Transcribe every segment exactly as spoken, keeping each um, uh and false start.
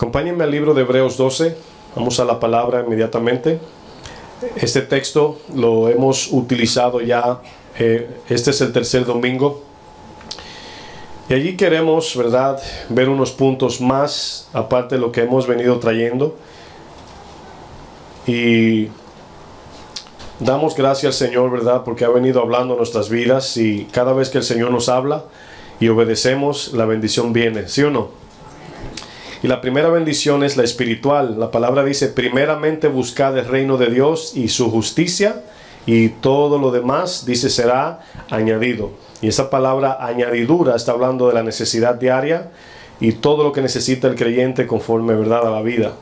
Acompáñenme al libro de Hebreos doce. Vamos a la palabra inmediatamente. Este texto lo hemos utilizado ya. Eh, este es el tercer domingo. Y allí queremos, ¿verdad?, ver unos puntos más, aparte de lo que hemos venido trayendo. Y damos gracias al Señor, ¿verdad?, porque ha venido hablando nuestras vidas. Y cada vez que el Señor nos habla y obedecemos, la bendición viene, ¿sí o no? Y la primera bendición es la espiritual. La palabra dice: primeramente buscad el reino de Dios y su justicia, y todo lo demás, dice, será añadido. Y esa palabra añadidura está hablando de la necesidad diaria y todo lo que necesita el creyente conforme, ¿verdad?, a la vida.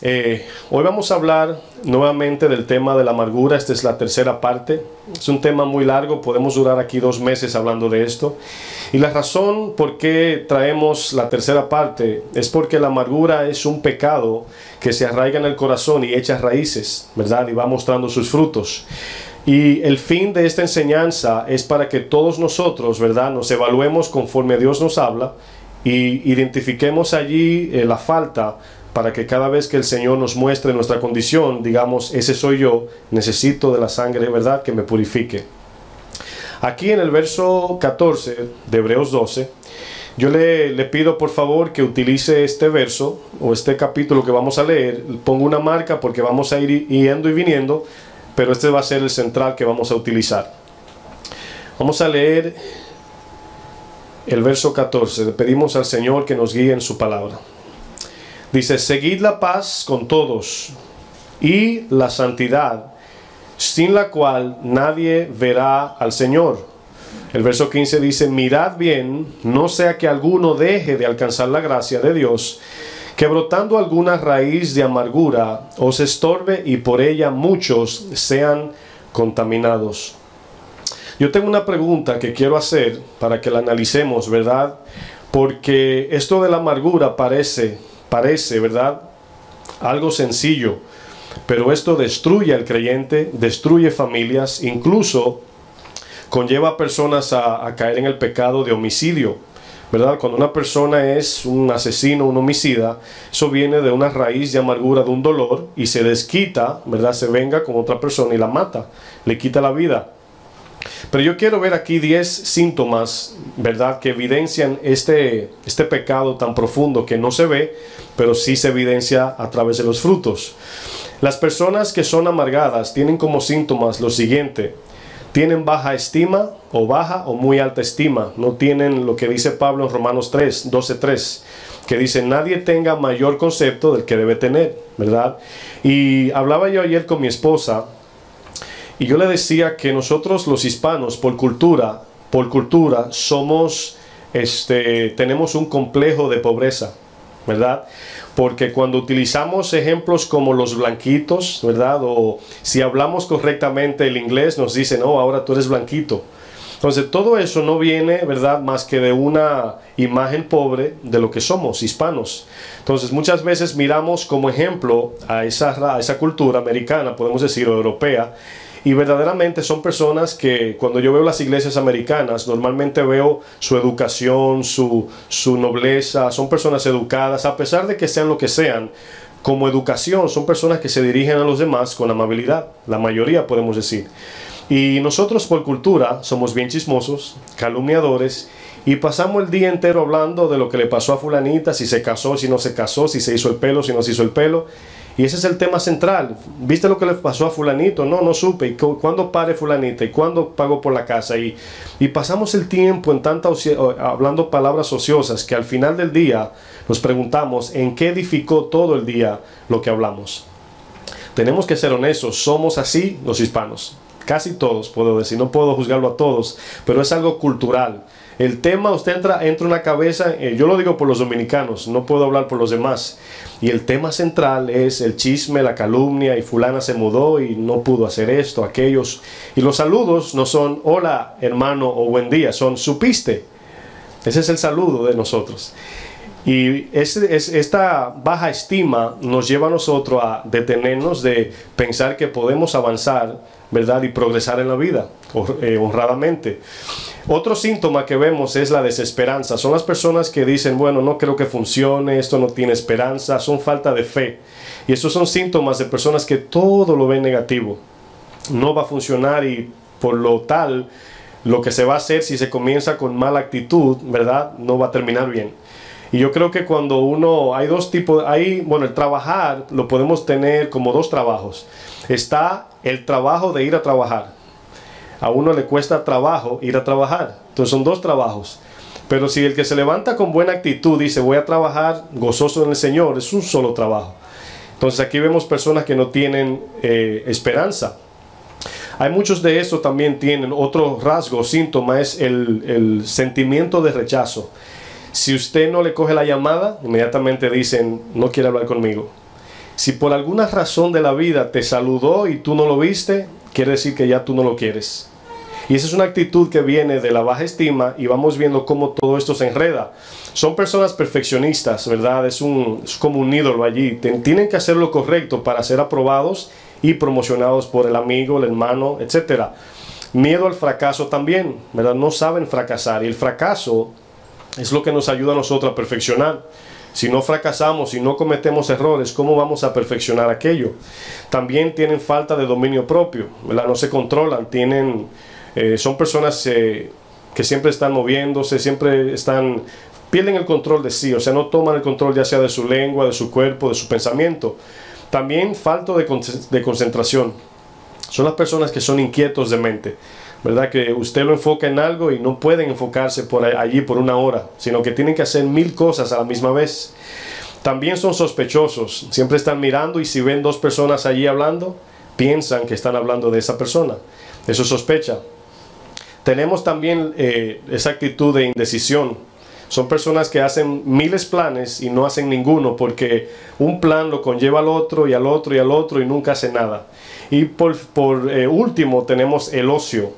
Eh, hoy vamos a hablar nuevamente del tema de la amargura. Esta es la tercera parte. Es un tema muy largo. Podemos durar aquí dos meses hablando de esto. Y la razón por qué traemos la tercera parte es porque la amargura es un pecado que se arraiga en el corazón y echa raíces, ¿verdad?, y va mostrando sus frutos. Y el fin de esta enseñanza es para que todos nosotros, ¿verdad?, nos evaluemos conforme Dios nos habla y identifiquemos allí eh, la falta, para que cada vez que el Señor nos muestre nuestra condición, digamos: ese soy yo, necesito de la sangre, ¿verdad?, que me purifique. Aquí en el verso catorce de Hebreos doce, yo le, le pido por favor que utilice este verso o este capítulo que vamos a leer. Pongo una marca porque vamos a ir yendo y viniendo, pero este va a ser el central que vamos a utilizar. Vamos a leer el verso catorce. Le pedimos al Señor que nos guíe en su palabra. Dice: seguid la paz con todos y la santidad, sin la cual nadie verá al Señor. El verso quince dice: mirad bien, no sea que alguno deje de alcanzar la gracia de Dios, que brotando alguna raíz de amargura os estorbe, y por ella muchos sean contaminados. Yo tengo una pregunta que quiero hacer para que la analicemos, ¿verdad? Porque esto de la amargura parece, parece, ¿verdad?, algo sencillo, pero esto destruye al creyente, destruye familias, incluso conlleva a personas a, a caer en el pecado de homicidio, ¿verdad? Cuando una persona es un asesino, un homicida, eso viene de una raíz de amargura, de un dolor, y se desquita, ¿verdad? Se venga con otra persona y la mata, le quita la vida. Pero yo quiero ver aquí diez síntomas, ¿verdad?, que evidencian este, este pecado tan profundo que no se ve, pero sí se evidencia a través de los frutos. Las personas que son amargadas tienen como síntomas lo siguiente: tienen baja estima, o baja o muy alta estima. No tienen lo que dice Pablo en Romanos tres, doce, tres, que dice: nadie tenga mayor concepto del que debe tener, ¿verdad? Y hablaba yo ayer con mi esposa y yo le decía que nosotros los hispanos, por cultura, por cultura somos, este, tenemos un complejo de pobreza, ¿verdad? Porque cuando utilizamos ejemplos como los blanquitos, ¿verdad?, o si hablamos correctamente el inglés, nos dicen: no, ahora tú eres blanquito. Entonces todo eso no viene, ¿verdad?, más que de una imagen pobre de lo que somos, hispanos. Entonces muchas veces miramos como ejemplo a esa, a esa cultura americana, podemos decir, o europea. Y verdaderamente son personas que, cuando yo veo las iglesias americanas, normalmente veo su educación, su, su nobleza. Son personas educadas, a pesar de que sean lo que sean. Como educación, son personas que se dirigen a los demás con amabilidad, la mayoría, podemos decir. Y nosotros por cultura somos bien chismosos, calumniadores, y pasamos el día entero hablando de lo que le pasó a fulanita, si se casó, si no se casó, si se hizo el pelo, si no se hizo el pelo. Y ese es el tema central. ¿Viste lo que le pasó a fulanito? No, no supe. ¿Y cuándo pare fulanita? ¿Y cuándo pagó por la casa? Y, y pasamos el tiempo en tanta hablando palabras ociosas que al final del día nos preguntamos en qué edificó todo el día lo que hablamos. Tenemos que ser honestos. Somos así los hispanos. Casi todos, puedo decir. No puedo juzgarlo a todos, pero es algo cultural. El tema, usted entra, entra una cabeza, eh, yo lo digo por los dominicanos, no puedo hablar por los demás. Y el tema central es el chisme, la calumnia, y fulana se mudó y no pudo hacer esto, aquellos. Y los saludos no son hola hermano o buen día, son supiste. Ese es el saludo de nosotros. Y ese, es, esta baja estima nos lleva a nosotros a detenernos de pensar que podemos avanzar, ¿verdad?, y progresar en la vida honradamente. Otro síntoma que vemos es la desesperanza. Son las personas que dicen, bueno, no creo que funcione, esto no tiene esperanza, son falta de fe. Y estos son síntomas de personas que todo lo ven negativo. No va a funcionar y por lo tal, lo que se va a hacer si se comienza con mala actitud, ¿verdad?, no va a terminar bien. Y yo creo que cuando uno, hay dos tipos, hay, bueno, el trabajar lo podemos tener como dos trabajos. Está el trabajo de ir a trabajar. A uno le cuesta trabajo ir a trabajar. Entonces son dos trabajos. Pero si el que se levanta con buena actitud dice voy a trabajar gozoso en el Señor, es un solo trabajo. Entonces aquí vemos personas que no tienen eh, esperanza. Hay muchos de estos también tienen otro rasgo, síntoma, es el, el sentimiento de rechazo. Si usted no le coge la llamada, inmediatamente dicen, no quiere hablar conmigo. Si por alguna razón de la vida te saludó y tú no lo viste, quiere decir que ya tú no lo quieres. Y esa es una actitud que viene de la baja estima y vamos viendo cómo todo esto se enreda. Son personas perfeccionistas, ¿verdad? Es, un, es como un ídolo allí. Ten, tienen que hacer lo correcto para ser aprobados y promocionados por el amigo, el hermano, etcétera. Miedo al fracaso también, ¿verdad? No saben fracasar. Y el fracaso es lo que nos ayuda a nosotros a perfeccionar. Si no fracasamos, si no cometemos errores, ¿cómo vamos a perfeccionar aquello? También tienen falta de dominio propio, ¿verdad? No se controlan, tienen, eh, son personas eh, que siempre están moviéndose, siempre están, pierden el control de sí, o sea, no toman el control ya sea de su lengua, de su cuerpo, de su pensamiento. También falta de, de concentración. Son las personas que son inquietos de mente, ¿verdad? Que usted lo enfoca en algo y no pueden enfocarse por allí por una hora, sino que tienen que hacer mil cosas a la misma vez. También son sospechosos, siempre están mirando y si ven dos personas allí hablando, piensan que están hablando de esa persona. Eso es sospecha. Tenemos también eh, esa actitud de indecisión. Son personas que hacen miles planes y no hacen ninguno porque un plan lo conlleva al otro y al otro y al otro y nunca hace nada. Y por, por eh, último tenemos el ocio.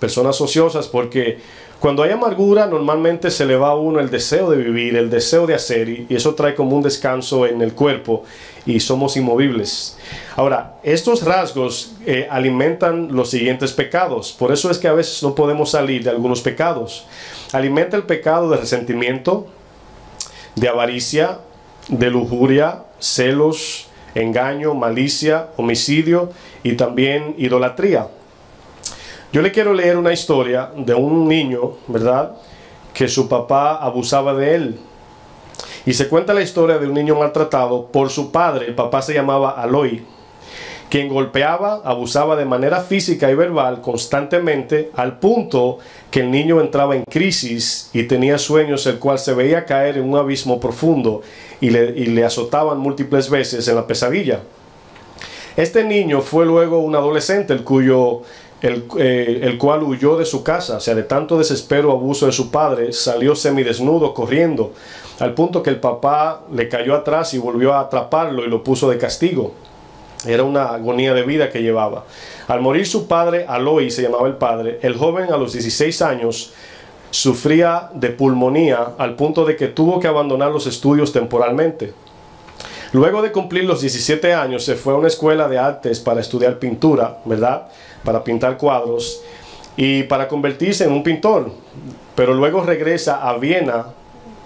Personas ociosas porque cuando hay amargura normalmente se le va a uno el deseo de vivir, el deseo de hacer y, y eso trae como un descanso en el cuerpo y somos inmovibles. Ahora, estos rasgos eh, alimentan los siguientes pecados. Por eso es que a veces no podemos salir de algunos pecados. Alimenta el pecado de resentimiento, de avaricia, de lujuria, celos, engaño, malicia, homicidio y también idolatría. Yo le quiero leer una historia de un niño, ¿verdad?, que su papá abusaba de él. Y se cuenta la historia de un niño maltratado por su padre. El papá se llamaba Aloy, quien golpeaba, abusaba de manera física y verbal constantemente, al punto que el niño entraba en crisis y tenía sueños el cual se veía caer en un abismo profundo y le, y le azotaban múltiples veces en la pesadilla. Este niño fue luego un adolescente el, cuyo, el, eh, el cual huyó de su casa, o sea, de tanto desespero o abuso de su padre, salió semidesnudo corriendo, al punto que el papá le cayó atrás y volvió a atraparlo y lo puso de castigo. Era una agonía de vida que llevaba. Al morir su padre, Aloy se llamaba el padre, el joven a los dieciséis años sufría de pulmonía al punto de que tuvo que abandonar los estudios temporalmente. Luego de cumplir los diecisiete años se fue a una escuela de artes para estudiar pintura, ¿verdad? Para pintar cuadros y para convertirse en un pintor. Pero luego regresa a Viena,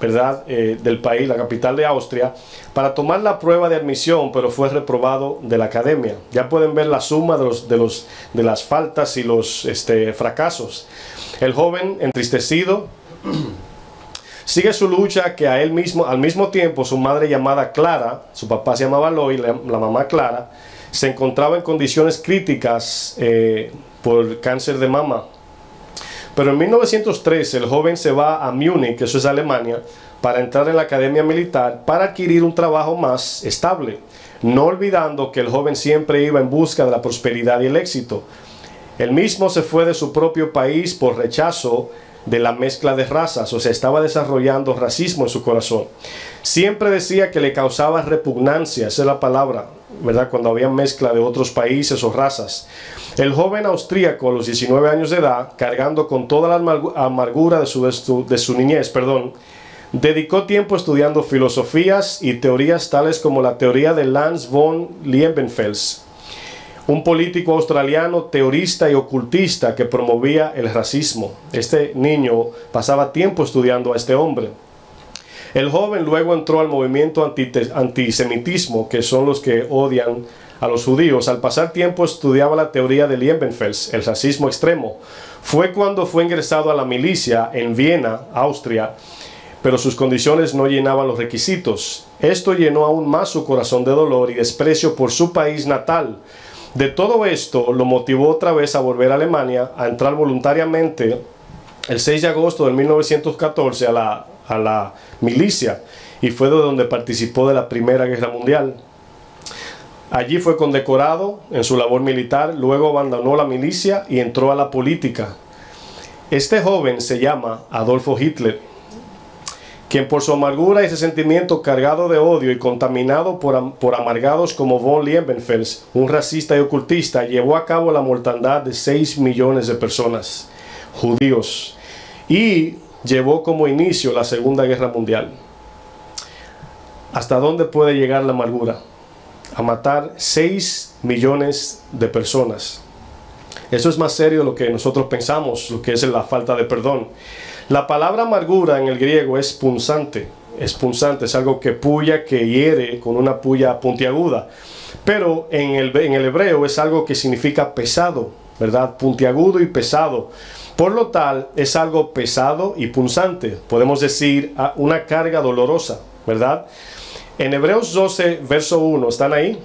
¿verdad? Eh, del país, la capital de Austria, para tomar la prueba de admisión, pero fue reprobado de la academia. Ya pueden ver la suma de, los, de, los, de las faltas y los este, fracasos. El joven, entristecido, sigue su lucha que a él mismo, al mismo tiempo su madre llamada Clara, su papá se llamaba Loy, la, la mamá Clara, se encontraba en condiciones críticas eh, por cáncer de mama. Pero en mil novecientos trece el joven se va a Múnich, eso es Alemania, para entrar en la academia militar para adquirir un trabajo más estable, no olvidando que el joven siempre iba en busca de la prosperidad y el éxito. Él mismo se fue de su propio país por rechazo de la mezcla de razas, o sea, estaba desarrollando racismo en su corazón. Siempre decía que le causaba repugnancia, esa es la palabra, ¿verdad?, cuando había mezcla de otros países o razas. El joven austríaco a los diecinueve años de edad, cargando con toda la amargura de su, de su, de su niñez, perdón, Dedicó tiempo estudiando filosofías y teorías tales como la teoría de Lanz von Liebenfels, un político australiano, teorista y ocultista que promovía el racismo. Este niño pasaba tiempo estudiando a este hombre. El joven luego entró al movimiento antisemitismo, que son los que odian a los judíos. Al pasar tiempo estudiaba la teoría de Liebenfels, el racismo extremo. Fue cuando fue ingresado a la milicia en Viena, Austria, pero sus condiciones no llenaban los requisitos. Esto llenó aún más su corazón de dolor y desprecio por su país natal. De todo esto lo motivó otra vez a volver a Alemania, a entrar voluntariamente el seis de agosto de mil novecientos catorce a la, a la milicia, y fue de donde participó de la Primera Guerra Mundial. Allí fue condecorado en su labor militar, luego abandonó la milicia y entró a la política. Este joven se llama Adolfo Hitler, quien por su amargura y resentimiento cargado de odio y contaminado por, am por amargados como von Liebenfels, un racista y ocultista, llevó a cabo la mortandad de seis millones de personas, judíos, y llevó como inicio la Segunda Guerra Mundial. ¿Hasta dónde puede llegar la amargura? A matar seis millones de personas. Eso es más serio de lo que nosotros pensamos, lo que es la falta de perdón. La palabra amargura en el griego es punzante, es punzante, es algo que puya, que hiere con una puya puntiaguda. Pero en el, en el hebreo es algo que significa pesado, ¿verdad? Puntiagudo y pesado. Por lo tal, es algo pesado y punzante. Podemos decir una carga dolorosa, ¿verdad? En Hebreos doce, verso uno, ¿están ahí?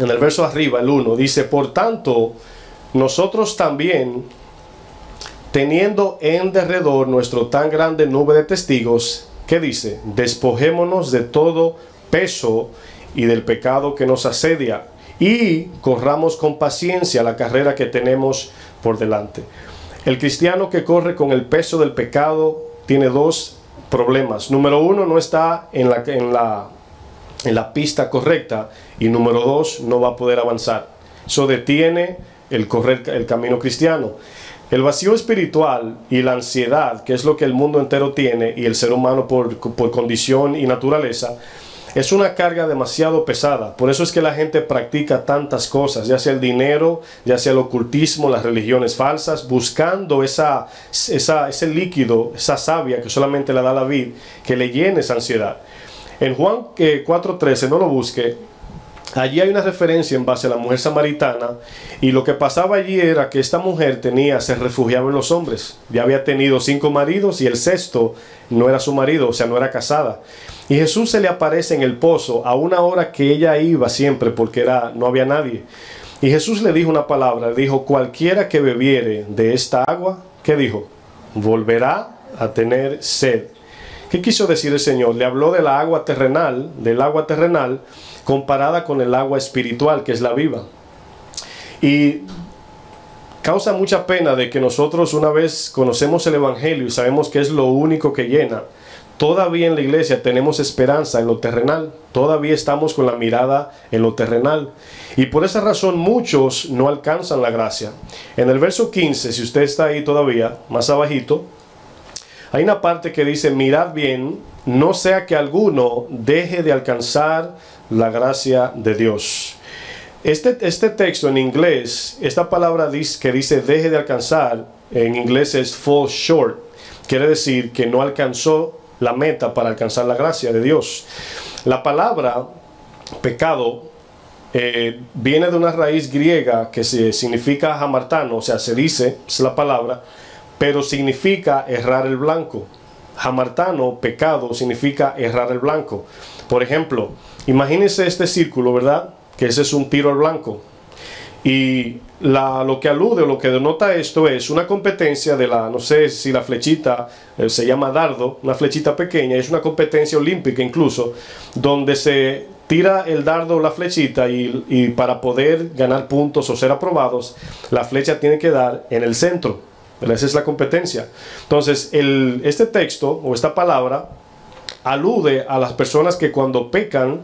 En el verso arriba, el uno, dice: por tanto, nosotros también, teniendo en derredor nuestro tan grande nube de testigos, ¿qué dice? Despojémonos de todo peso y del pecado que nos asedia, y corramos con paciencia la carrera que tenemos por delante. El cristiano que corre con el peso del pecado tiene dos problemas. Número uno, no está en la, en la, en la pista correcta, y número dos, no va a poder avanzar. Eso detiene el correr el camino cristiano. El vacío espiritual y la ansiedad, que es lo que el mundo entero tiene, y el ser humano por, por condición y naturaleza, es una carga demasiado pesada. Por eso es que la gente practica tantas cosas, ya sea el dinero, ya sea el ocultismo, las religiones falsas, buscando esa, esa, ese líquido, esa savia que solamente la da la vid, que le llene esa ansiedad. En Juan eh, cuatro trece, no lo busque, allí hay una referencia en base a la mujer samaritana, y lo que pasaba allí era que esta mujer tenía, se refugiaba en los hombres. Ya había tenido cinco maridos y el sexto no era su marido, o sea, no era casada. Y Jesús se le aparece en el pozo a una hora que ella iba siempre, porque era, no había nadie. Y Jesús le dijo una palabra, le dijo: cualquiera que bebiere de esta agua, ¿qué dijo? Volverá a tener sed. ¿Qué quiso decir el Señor? Le habló de la agua terrenal, del agua terrenal, comparada con el agua espiritual, que es la viva. Y causa mucha pena de que nosotros, una vez conocemos el Evangelio y sabemos que es lo único que llena, todavía en la iglesia tenemos esperanza en lo terrenal, todavía estamos con la mirada en lo terrenal. Y por esa razón muchos no alcanzan la gracia. En el verso quince, si usted está ahí todavía, más abajito, hay una parte que dice: mirad bien, no sea que alguno deje de alcanzar la gracia de Dios. Este, este texto en inglés, esta palabra dice, que dice deje de alcanzar, en inglés es fall short. Quiere decir que no alcanzó la meta para alcanzar la gracia de Dios. La palabra pecado eh, viene de una raíz griega que se, significa jamartano, o sea, se dice, es la palabra, pero significa errar el blanco. Jamartano, pecado, significa errar el blanco. Por ejemplo, imagínense este círculo, ¿verdad? Que ese es un tiro al blanco. Y la, lo que alude, lo que denota esto es una competencia de la, no sé si la flechita eh, se llama dardo, una flechita pequeña, es una competencia olímpica incluso, donde se tira el dardo o la flechita y, y para poder ganar puntos o ser aprobados, la flecha tiene que dar en el centro. Esa es la competencia. Entonces, el, este texto o esta palabra alude a las personas que cuando pecan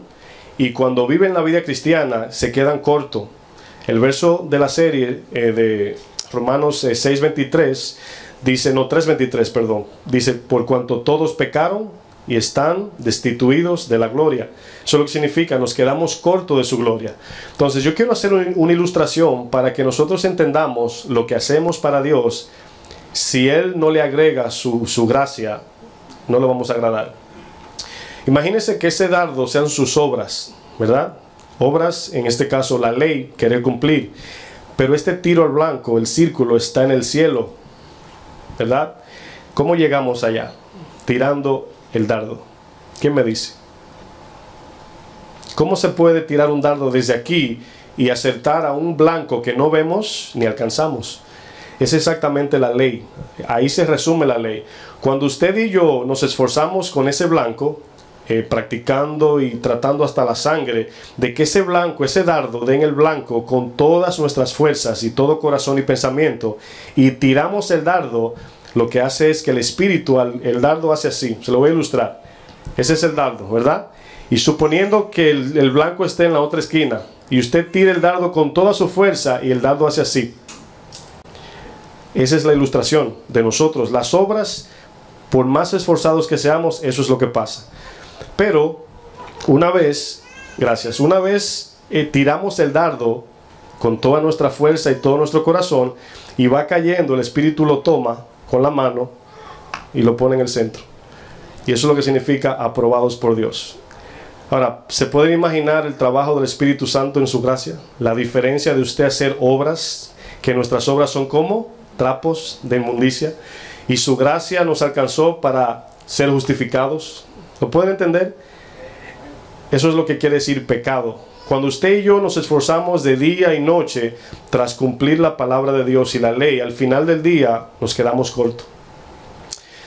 y cuando viven la vida cristiana se quedan cortos. El verso de la serie eh, de Romanos eh, seis veintitrés dice, no, tres veintitrés, perdón, dice: por cuanto todos pecaron y están destituidos de la gloria. Eso es lo que significa, nos quedamos cortos de su gloria. Entonces yo quiero hacer un, una ilustración para que nosotros entendamos lo que hacemos para Dios. Si Él no le agrega su, su gracia, no lo vamos a agradar. Imagínense que ese dardo sean sus obras, ¿verdad? Obras, en este caso la ley, querer cumplir. Pero este tiro al blanco, el círculo, está en el cielo, ¿verdad? ¿Cómo llegamos allá? Tirando el dardo. ¿Quién me dice? ¿Cómo se puede tirar un dardo desde aquí y acertar a un blanco que no vemos ni alcanzamos? Es exactamente la ley. Ahí se resume la ley. Cuando usted y yo nos esforzamos con ese blanco, eh, practicando y tratando hasta la sangre, de que ese blanco, ese dardo, den el blanco con todas nuestras fuerzas y todo corazón y pensamiento, y tiramos el dardo, lo que hace es que el espíritu, el dardo hace así. Se lo voy a ilustrar. Ese es el dardo, ¿verdad? Y suponiendo que el, el blanco esté en la otra esquina, y usted tira el dardo con toda su fuerza, y el dardo hace así. Esa es la ilustración de nosotros. Las obras, por más esforzados que seamos, eso es lo que pasa. Pero, una vez, gracias, una vez eh, tiramos el dardo con toda nuestra fuerza y todo nuestro corazón, y va cayendo, el espíritu lo toma con la mano y lo pone en el centro. Y eso es lo que significa aprobados por Dios. Ahora, ¿se pueden imaginar el trabajo del Espíritu Santo en su gracia? La diferencia de usted hacer obras, que nuestras obras son como trapos de inmundicia, y su gracia nos alcanzó para ser justificados. ¿Lo pueden entender? Eso es lo que quiere decir pecado. Cuando usted y yo nos esforzamos de día y noche tras cumplir la palabra de Dios y la ley, al final del día nos quedamos cortos.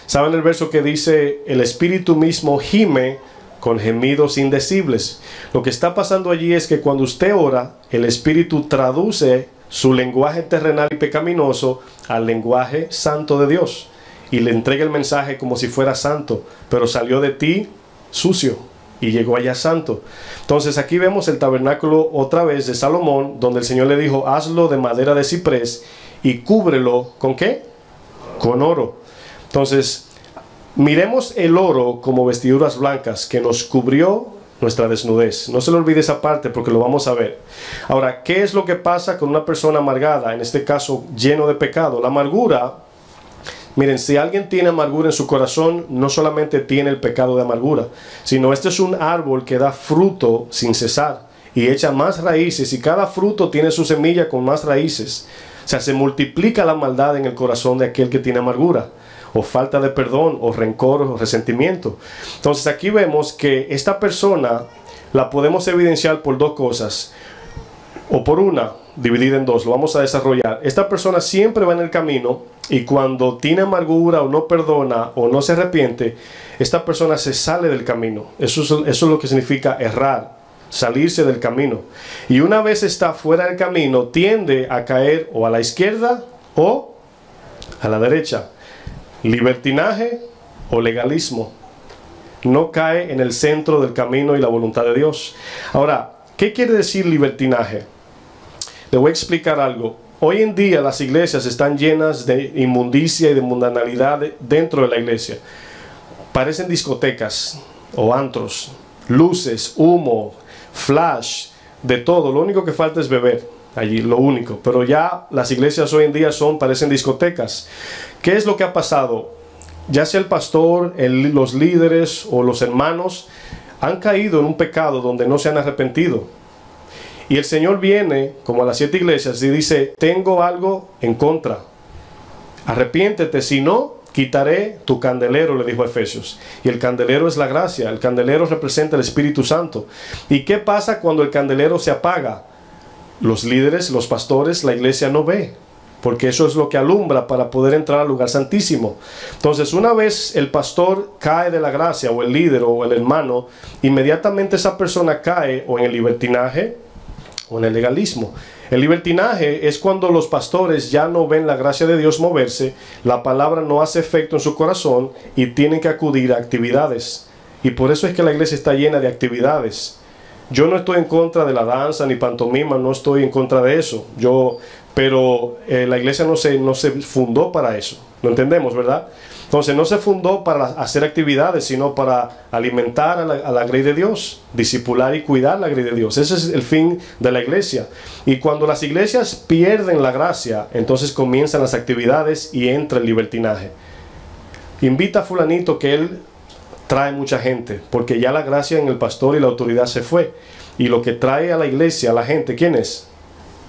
¿Saben el verso que dice? El Espíritu mismo gime con gemidos indecibles. Lo que está pasando allí es que cuando usted ora, el Espíritu traduce su lenguaje terrenal y pecaminoso al lenguaje santo de Dios, y le entrega el mensaje como si fuera santo, pero salió de ti sucio y llegó allá santo. Entonces aquí vemos el tabernáculo otra vez de Salomón, donde el Señor le dijo, hazlo de madera de ciprés y cúbrelo, ¿con qué? Con oro. Entonces, miremos el oro como vestiduras blancas que nos cubrió nuestra desnudez. No se le olvide esa parte porque lo vamos a ver. Ahora, ¿qué es lo que pasa con una persona amargada? En este caso, lleno de pecado. La amargura, miren, si alguien tiene amargura en su corazón, no solamente tiene el pecado de amargura, sino este es un árbol que da fruto sin cesar y echa más raíces, y cada fruto tiene su semilla con más raíces. O sea, se multiplica la maldad en el corazón de aquel que tiene amargura, o falta de perdón, o rencor, o resentimiento. Entonces aquí vemos que esta persona la podemos evidenciar por dos cosas, o por una, dividida en dos, lo vamos a desarrollar. Esta persona siempre va en el camino, y cuando tiene amargura o no perdona o no se arrepiente, esta persona se sale del camino. Eso es, eso es lo que significa errar, salirse del camino. Y una vez está fuera del camino, tiende a caer o a la izquierda o a la derecha. Libertinaje o legalismo. No cae en el centro del camino y la voluntad de Dios. Ahora, ¿qué quiere decir libertinaje? Le voy a explicar algo. Hoy en día las iglesias están llenas de inmundicia y de mundanalidad dentro de la iglesia. Parecen discotecas o antros, luces, humo, flash, de todo. Lo único que falta es beber allí, lo único. Pero ya las iglesias hoy en día son, parecen discotecas. ¿Qué es lo que ha pasado? Ya sea el pastor, el, los líderes o los hermanos han caído en un pecado donde no se han arrepentido. Y el Señor viene, como a las siete iglesias, y dice, tengo algo en contra. Arrepiéntete, si no, quitaré tu candelero, le dijo a Efesios. Y el candelero es la gracia, el candelero representa el Espíritu Santo. ¿Y qué pasa cuando el candelero se apaga? Los líderes, los pastores, la iglesia no ve, porque eso es lo que alumbra para poder entrar al lugar santísimo. Entonces, una vez el pastor cae de la gracia, o el líder, o el hermano, inmediatamente esa persona cae o en el libertinaje, o en el legalismo. El libertinaje es cuando los pastores ya no ven la gracia de Dios moverse, la palabra no hace efecto en su corazón y tienen que acudir a actividades. Y por eso es que la iglesia está llena de actividades. Yo no estoy en contra de la danza ni pantomima, no estoy en contra de eso. Yo, pero eh, la iglesia no se, no se fundó para eso. ¿Lo entendemos, verdad? Entonces no se fundó para hacer actividades, sino para alimentar a la, a la grey de Dios, discipular y cuidar la grey de Dios. Ese es el fin de la iglesia. Y cuando las iglesias pierden la gracia, entonces comienzan las actividades y entra el libertinaje. Invita a fulanito que él trae mucha gente, porque ya la gracia en el pastor y la autoridad se fue. Y lo que trae a la iglesia, a la gente, ¿quién es?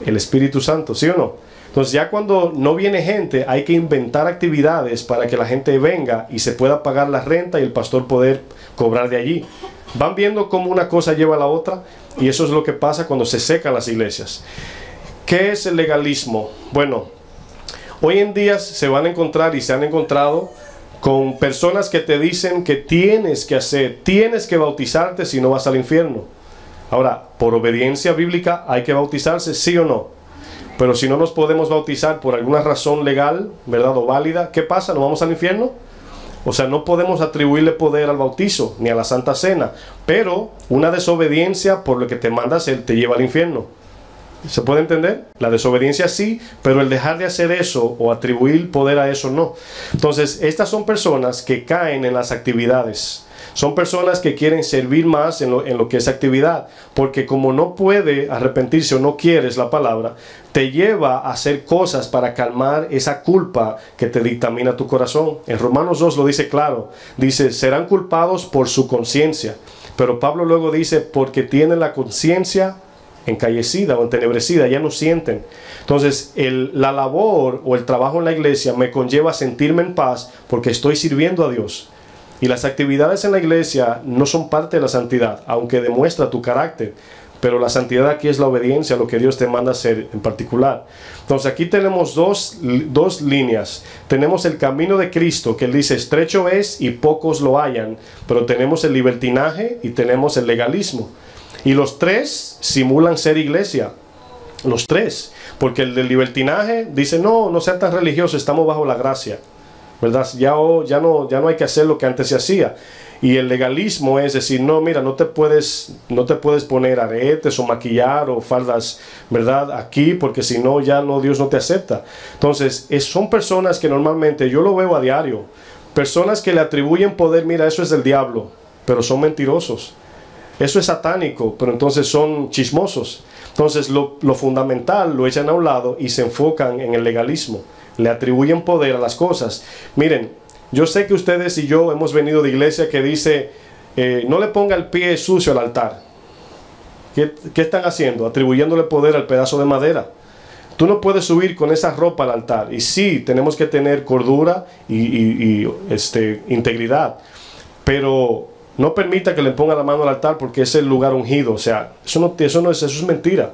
El Espíritu Santo, ¿sí o no? Entonces ya cuando no viene gente, hay que inventar actividades para que la gente venga y se pueda pagar la renta y el pastor poder cobrar de allí. Van viendo cómo una cosa lleva a la otra, y eso es lo que pasa cuando se secan las iglesias. ¿Qué es el legalismo? Bueno, hoy en día se van a encontrar y se han encontrado con personas que te dicen que tienes que hacer, tienes que bautizarte si no vas al infierno. Ahora, por obediencia bíblica hay que bautizarse, sí o no. Pero si no nos podemos bautizar por alguna razón legal, ¿verdad? O válida, ¿qué pasa? ¿No vamos al infierno? O sea, no podemos atribuirle poder al bautizo, ni a la Santa Cena. Pero una desobediencia por lo que te manda hacer te lleva al infierno. ¿Se puede entender? La desobediencia sí, pero el dejar de hacer eso o atribuir poder a eso no. Entonces, estas son personas que caen en las actividades. Son personas que quieren servir más en lo, en lo que es actividad, porque como no puede arrepentirse o no quieres la palabra, te lleva a hacer cosas para calmar esa culpa que te dictamina tu corazón. En Romanos dos lo dice claro, dice, serán culpados por su conciencia. Pero Pablo luego dice, porque tienen la conciencia encallecida o entenebrecida, ya no sienten. Entonces el, la labor o el trabajo en la iglesia me conlleva sentirme en paz porque estoy sirviendo a Dios. Y las actividades en la iglesia no son parte de la santidad, aunque demuestra tu carácter. Pero la santidad aquí es la obediencia a lo que Dios te manda hacer en particular. Entonces aquí tenemos dos, dos líneas. Tenemos el camino de Cristo, que Él dice, estrecho es y pocos lo hallan. Pero tenemos el libertinaje y tenemos el legalismo. Y los tres simulan ser iglesia. Los tres. Porque el del libertinaje dice, no, no sean tan religiosos, estamos bajo la gracia. ¿Verdad? Ya, ya, no, ya no hay que hacer lo que antes se hacía. Y el legalismo es decir, no, mira, no te puedes, no te puedes poner aretes o maquillar o faldas, ¿verdad? Aquí, porque si no, ya no, Dios no te acepta. Entonces, es, son personas que normalmente, yo lo veo a diario, personas que le atribuyen poder, mira, eso es del diablo, pero son mentirosos. Eso es satánico, pero entonces son chismosos. Entonces, lo, lo fundamental lo echan a un lado y se enfocan en el legalismo. Le atribuyen poder a las cosas. Miren, yo sé que ustedes y yo hemos venido de iglesia que dice, eh, no le ponga el pie sucio al altar. ¿Qué, qué están haciendo? Atribuyéndole poder al pedazo de madera. Tú no puedes subir con esa ropa al altar. Y sí, tenemos que tener cordura y, y, y este, integridad. Pero no permita que le ponga la mano al altar porque es el lugar ungido. O sea, eso no, eso no es, eso es mentira.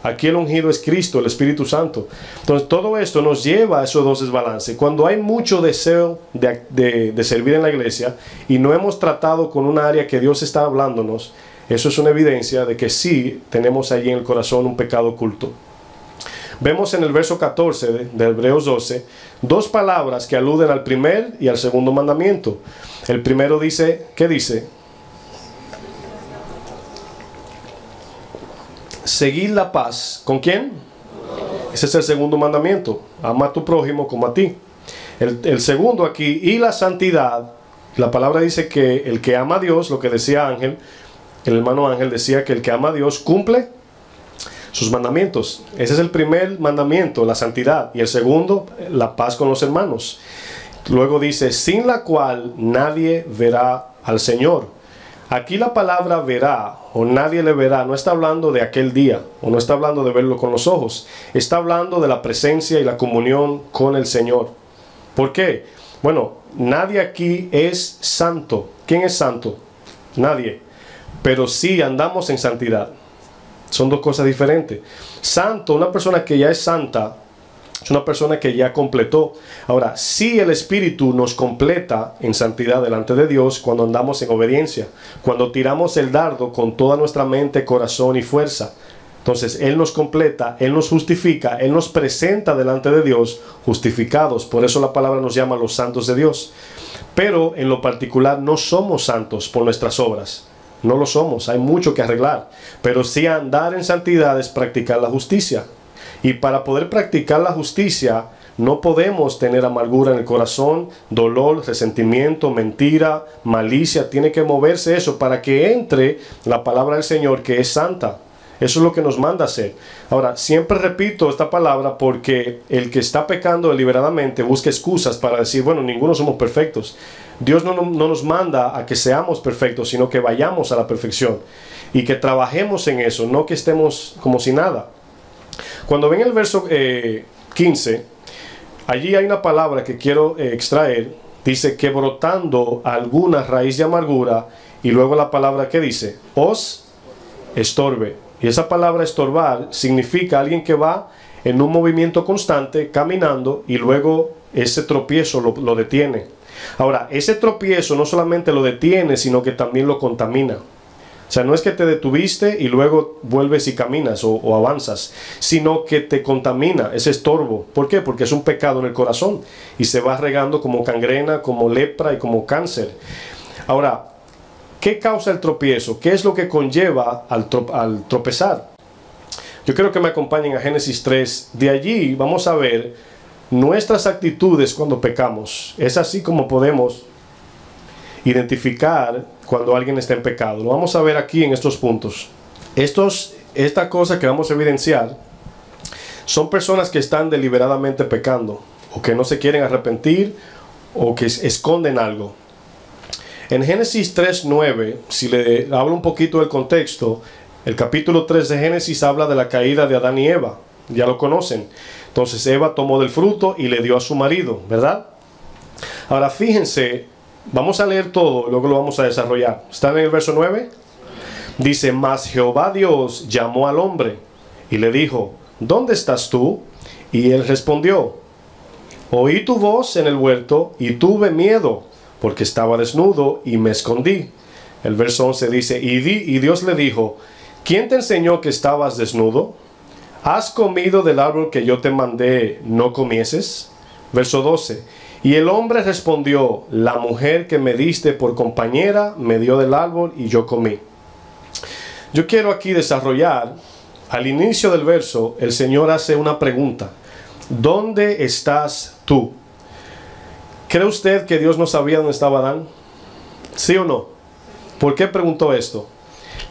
Aquí el ungido es Cristo, el Espíritu Santo. Entonces todo esto nos lleva a esos dos desbalances. Cuando hay mucho deseo de, de, de servir en la iglesia y no hemos tratado con un área que Dios está hablándonos, eso es una evidencia de que sí tenemos allí en el corazón un pecado oculto. Vemos en el verso catorce de, de Hebreos doce dos palabras que aluden al primer y al segundo mandamiento. El primero dice, ¿qué dice? Seguid la paz. ¿Con quién? Ese es el segundo mandamiento. Ama a tu prójimo como a ti. El, el segundo aquí, y la santidad. La palabra dice que el que ama a Dios, lo que decía Ángel, el hermano Ángel decía que el que ama a Dios cumple sus mandamientos. Ese es el primer mandamiento, la santidad. Y el segundo, la paz con los hermanos. Luego dice, sin la cual nadie verá al Señor. Aquí la palabra verá o nadie le verá no está hablando de aquel día o no está hablando de verlo con los ojos. Está hablando de la presencia y la comunión con el Señor. ¿Por qué? Bueno, nadie aquí es santo. ¿Quién es santo? Nadie. Pero sí andamos en santidad. Son dos cosas diferentes. Santo, una persona que ya es santa, es una persona que ya completó. Ahora, sí el Espíritu nos completa en santidad delante de Dios cuando andamos en obediencia, cuando tiramos el dardo con toda nuestra mente, corazón y fuerza. Entonces, Él nos completa, Él nos justifica, Él nos presenta delante de Dios justificados. Por eso la palabra nos llama los santos de Dios. Pero en lo particular no somos santos por nuestras obras. No lo somos, hay mucho que arreglar. Pero sí andar en santidad es practicar la justicia. Y para poder practicar la justicia, No podemos tener amargura en el corazón, dolor, resentimiento, mentira, malicia. Tiene que moverse eso para que entre la palabra del Señor, que es santa. Eso es lo que nos manda hacer. Ahora, siempre repito esta palabra porque el que está pecando deliberadamente busca excusas para decir, bueno, ninguno somos perfectos. Dios no, no, no nos manda a que seamos perfectos, sino que vayamos a la perfección y que trabajemos en eso, no que estemos como si nada. Cuando ven el verso eh, quince, allí hay una palabra que quiero eh, extraer. Dice que brotando alguna raíz de amargura, y luego la palabra que dice, os estorbe. Y esa palabra estorbar significa alguien que va en un movimiento constante, caminando, y luego ese tropiezo lo, lo detiene. Ahora, ese tropiezo no solamente lo detiene, sino que también lo contamina. O sea, no es que te detuviste y luego vuelves y caminas o, o avanzas, sino que te contamina ese estorbo. ¿Por qué? Porque es un pecado en el corazón y se va regando como cangrena, como lepra y como cáncer. Ahora, ¿qué causa el tropiezo? ¿Qué es lo que conlleva al, tro al tropezar? Yo quiero que me acompañen a Génesis tres. De allí vamos a ver nuestras actitudes cuando pecamos. Es así como podemos identificar cuando alguien está en pecado. Lo vamos a ver aquí en estos puntos. Estos, esta cosa que vamos a evidenciar son personas que están deliberadamente pecando, o que no se quieren arrepentir, o que esconden algo. En Génesis tres nueve, si le hablo un poquito del contexto, el capítulo tres de Génesis habla de la caída de Adán y Eva. Ya lo conocen. Entonces Eva tomó del fruto y le dio a su marido, ¿verdad? Ahora fíjense, vamos a leer todo, luego lo vamos a desarrollar. ¿Están en el verso nueve? Dice, mas Jehová Dios llamó al hombre y le dijo, ¿dónde estás tú? Y él respondió, oí tu voz en el huerto y tuve miedo, porque estaba desnudo y me escondí. El verso once dice, y, di, y Dios le dijo, ¿quién te enseñó que estabas desnudo? ¿Has comido del árbol que yo te mandé no comieses? Verso doce, y el hombre respondió, la mujer que me diste por compañera me dio del árbol y yo comí. Yo quiero aquí desarrollar, al inicio del verso, el Señor hace una pregunta. ¿Dónde estás tú? ¿Cree usted que Dios no sabía dónde estaba Adán? ¿Sí o no? ¿Por qué preguntó esto?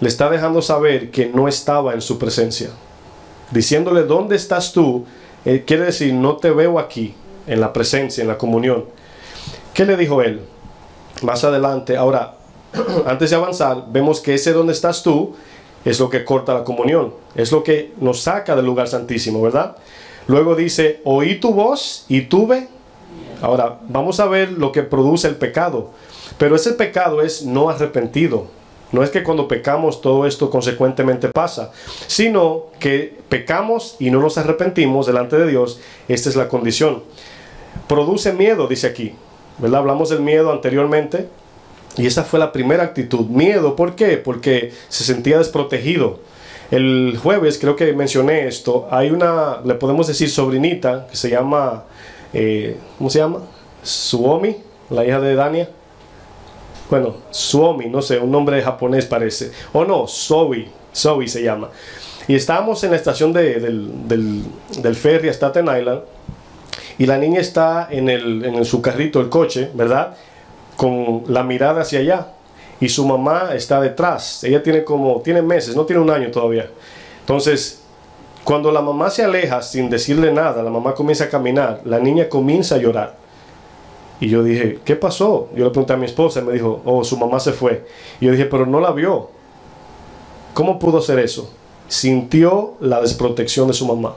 Le está dejando saber que no estaba en su presencia. Diciéndole, ¿dónde estás tú? Eh, quiere decir, no te veo aquí, en la presencia, en la comunión. ¿Qué le dijo él? Más adelante, ahora, antes de avanzar, vemos que ese ¿dónde estás tú? Es lo que corta la comunión. Es lo que nos saca del lugar santísimo, ¿verdad? Luego dice, oí tu voz y tuve... Ahora, vamos a ver lo que produce el pecado. Pero ese pecado es no arrepentido. No es que cuando pecamos todo esto consecuentemente pasa, sino que pecamos y no nos arrepentimos delante de Dios. Esta es la condición. Produce miedo, dice aquí, ¿verdad? Hablamos del miedo anteriormente y esa fue la primera actitud. Miedo, ¿por qué? Porque se sentía desprotegido. El jueves creo que mencioné esto. Hay una, le podemos decir sobrinita, que se llama... Eh, ¿Cómo se llama? Suomi, la hija de Dania. Bueno, Suomi, no sé, un nombre japonés parece. O oh, no, Zoe, Zoe se llama. Y estábamos en la estación de, del, del, del ferry a Staten Island. Y la niña está en, el, en su carrito, el coche, ¿verdad? Con la mirada hacia allá. Y su mamá está detrás. Ella tiene como, tiene meses, no tiene un año todavía. Entonces... cuando la mamá se aleja sin decirle nada, la mamá comienza a caminar, la niña comienza a llorar. Y yo dije, ¿qué pasó? Yo le pregunté a mi esposa y me dijo, oh, su mamá se fue. Y yo dije, pero no la vio. ¿Cómo pudo hacer eso? Sintió la desprotección de su mamá,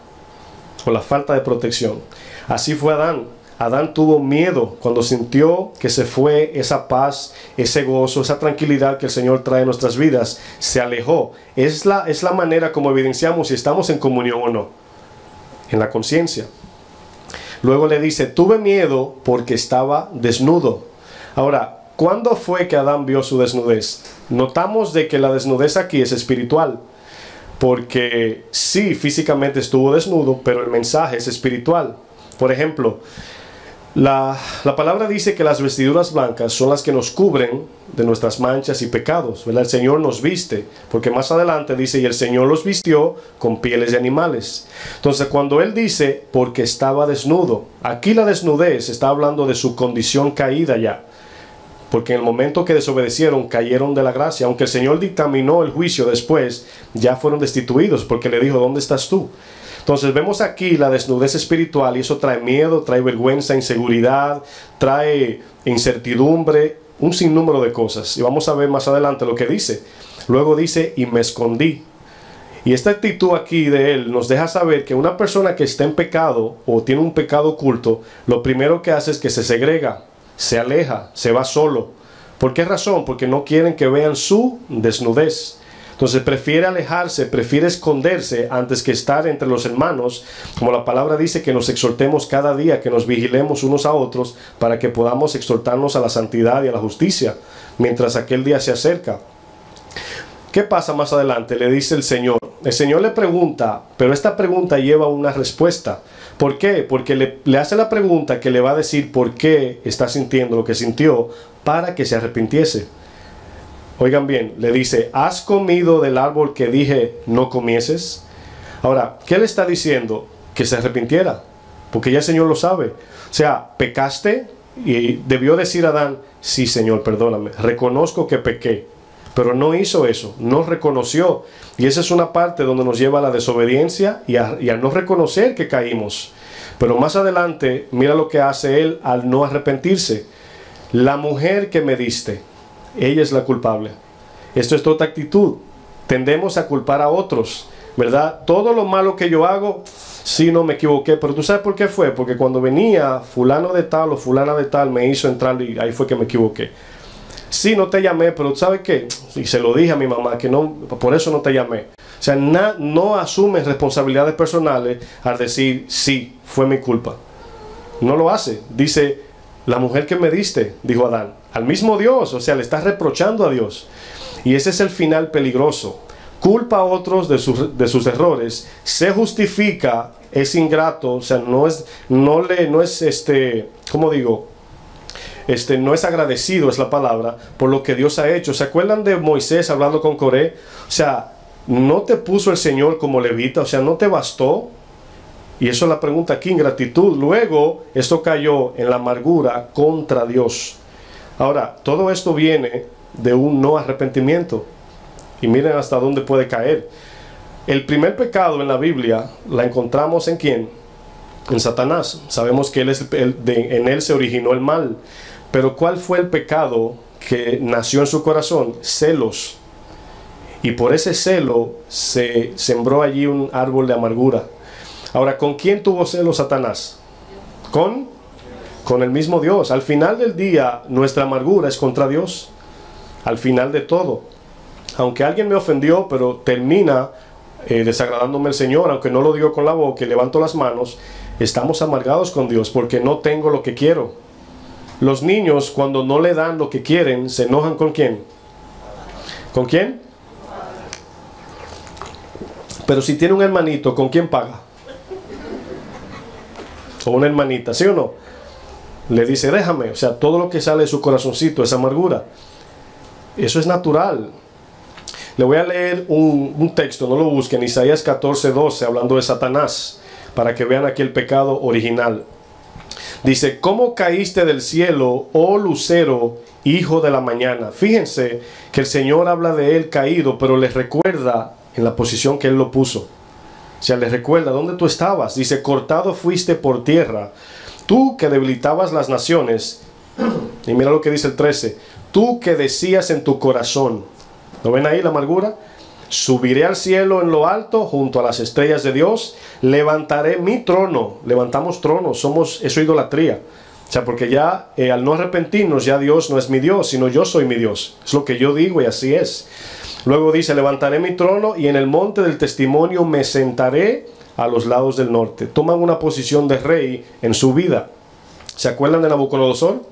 o la falta de protección. Así fue Adán. Adán tuvo miedo cuando sintió que se fue esa paz, ese gozo, esa tranquilidad que el Señor trae a nuestras vidas. Se alejó. Es la, es la manera como evidenciamos si estamos en comunión o no. En la conciencia. Luego le dice, tuve miedo porque estaba desnudo. Ahora, ¿cuándo fue que Adán vio su desnudez? Notamos de que la desnudez aquí es espiritual. Porque sí, físicamente estuvo desnudo, pero el mensaje es espiritual. Por ejemplo... La, la palabra dice que las vestiduras blancas son las que nos cubren de nuestras manchas y pecados, ¿verdad? El Señor nos viste, porque más adelante dice, y el Señor los vistió con pieles de animales. Entonces, cuando Él dice, porque estaba desnudo, aquí la desnudez está hablando de su condición caída ya. Porque en el momento que desobedecieron, cayeron de la gracia. Aunque el Señor dictaminó el juicio después, ya fueron destituidos, porque le dijo, ¿dónde estás tú? Entonces vemos aquí la desnudez espiritual y eso trae miedo, trae vergüenza, inseguridad, trae incertidumbre, un sinnúmero de cosas. Y vamos a ver más adelante lo que dice. Luego dice, y me escondí. Y esta actitud aquí de él nos deja saber que una persona que está en pecado o tiene un pecado oculto, lo primero que hace es que se segrega, se aleja, se va solo. ¿Por qué razón? Porque no quieren que vean su desnudez. Entonces prefiere alejarse, prefiere esconderse antes que estar entre los hermanos, como la palabra dice que nos exhortemos cada día, que nos vigilemos unos a otros para que podamos exhortarnos a la santidad y a la justicia, mientras aquel día se acerca. ¿Qué pasa más adelante? Le dice el Señor. El Señor le pregunta, pero esta pregunta lleva una respuesta. ¿Por qué? Porque le, le hace la pregunta que le va a decir por qué está sintiendo lo que sintió para que se arrepintiese. Oigan bien, le dice, ¿has comido del árbol que dije no comieses? Ahora, ¿qué le está diciendo? Que se arrepintiera, porque ya el Señor lo sabe. O sea, pecaste y debió decir a Adán, sí, Señor, perdóname, reconozco que pequé. Pero no hizo eso, no reconoció. Y esa es una parte donde nos lleva a la desobediencia y a, y a no reconocer que caímos. Pero más adelante, mira lo que hace él al no arrepentirse. La mujer que me diste, ella es la culpable. Esto es toda actitud. Tendemos a culpar a otros, ¿verdad? Todo lo malo que yo hago, sí, no me equivoqué, pero ¿tú sabes por qué fue? Porque cuando venía fulano de tal o fulana de tal me hizo entrar y ahí fue que me equivoqué. Sí, no te llamé, pero ¿tú sabes qué? Y se lo dije a mi mamá, que no, por eso no te llamé. O sea, na, no asumes responsabilidades personales al decir, sí, fue mi culpa. No lo hace. Dice, la mujer que me diste, dijo Adán. Al mismo Dios, o sea, le estás reprochando a Dios. Y ese es el final peligroso. Culpa a otros de sus, de sus errores, se justifica, es ingrato, o sea, no es, no le, no es, este, ¿cómo digo? Este, no es agradecido, es la palabra, por lo que Dios ha hecho. ¿Se acuerdan de Moisés hablando con Coré? O sea, ¿no te puso el Señor como levita? O sea, ¿no te bastó? Y eso es la pregunta aquí, ingratitud. Luego, esto cayó en la amargura contra Dios. Ahora, todo esto viene de un no arrepentimiento. Y miren hasta dónde puede caer. El primer pecado en la Biblia, la encontramos ¿en quién? En Satanás. Sabemos que él es el, de, en él se originó el mal. Pero ¿cuál fue el pecado que nació en su corazón? Celos. Y por ese celo se sembró allí un árbol de amargura. Ahora, ¿con quién tuvo celos Satanás? Con... con el mismo Dios. Al final del día, nuestra amargura es contra Dios. Al final de todo. Aunque alguien me ofendió, pero termina eh, desagradándome el Señor, aunque no lo digo con la boca y levanto las manos, estamos amargados con Dios porque no tengo lo que quiero. Los niños, cuando no le dan lo que quieren, se enojan ¿con quién? ¿Con quién? Pero si tiene un hermanito, ¿con quién paga? O una hermanita, ¿sí o no? Le dice, déjame. O sea, todo lo que sale de su corazoncito, esa amargura. Eso es natural. Le voy a leer un, un texto, no lo busquen, Isaías catorce, doce, hablando de Satanás, para que vean aquí el pecado original. Dice, ¿cómo caíste del cielo, oh lucero, hijo de la mañana? Fíjense que el Señor habla de él caído, pero les recuerda en la posición que él lo puso. O sea, les recuerda, ¿dónde tú estabas? Dice, cortado fuiste por tierra, tú que debilitabas las naciones. Y mira lo que dice el trece. Tú que decías en tu corazón. ¿No ven ahí la amargura? Subiré al cielo en lo alto, junto a las estrellas de Dios. Levantaré mi trono. Levantamos tronos. Somos, eso es idolatría. O sea, porque ya eh, al no arrepentirnos, ya Dios no es mi Dios, sino yo soy mi Dios. Es lo que yo digo y así es. Luego dice, levantaré mi trono y en el monte del testimonio me sentaré a los lados del norte. Toman una posición de rey en su vida. ¿Se acuerdan de Nabucodonosor?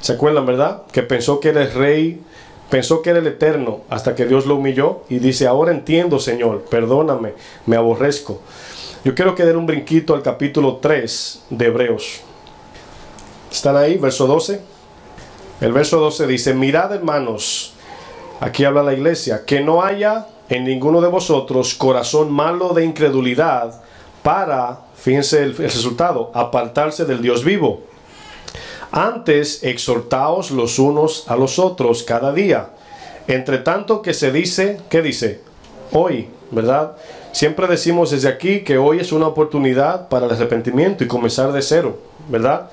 ¿Se acuerdan, verdad? Que pensó que era el rey, pensó que era el eterno, hasta que Dios lo humilló y dice, ahora entiendo, Señor, perdóname, me aborrezco. Yo quiero que den un brinquito al capítulo tres de Hebreos. ¿Están ahí? Verso doce. El verso doce dice: mirad, hermanos, aquí habla la iglesia, que no haya en ninguno de vosotros corazón malo de incredulidad para, fíjense el, el resultado, apartarse del Dios vivo. Antes, exhortaos los unos a los otros cada día. Entre tanto que se dice, ¿qué dice? Hoy, ¿verdad? Siempre decimos desde aquí que hoy es una oportunidad para el arrepentimiento y comenzar de cero, ¿verdad?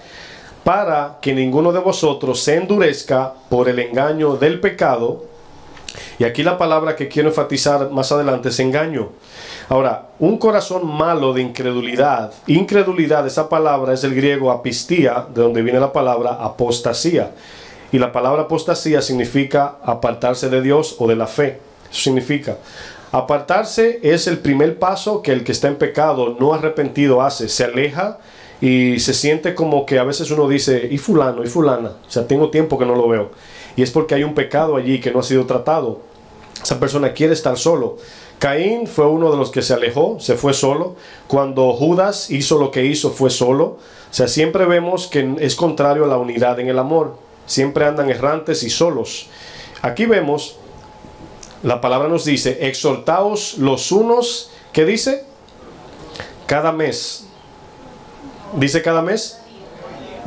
Para que ninguno de vosotros se endurezca por el engaño del pecado. Y aquí la palabra que quiero enfatizar más adelante es engaño. Ahora, un corazón malo de incredulidad. Incredulidad, esa palabra es el griego apistía, de donde viene la palabra apostasía. Y la palabra apostasía significa apartarse de Dios o de la fe. Eso significa. Apartarse es el primer paso que el que está en pecado, no arrepentido, hace. Se aleja y se siente como que a veces uno dice, y fulano, y fulana. O sea, tengo tiempo que no lo veo. Y es porque hay un pecado allí que no ha sido tratado. Esa persona quiere estar solo. Caín fue uno de los que se alejó, se fue solo. Cuando Judas hizo lo que hizo, fue solo. O sea, siempre vemos que es contrario a la unidad en el amor. Siempre andan errantes y solos. Aquí vemos, la palabra nos dice, exhortaos los unos, ¿qué dice? Cada mes. ¿Dice cada mes?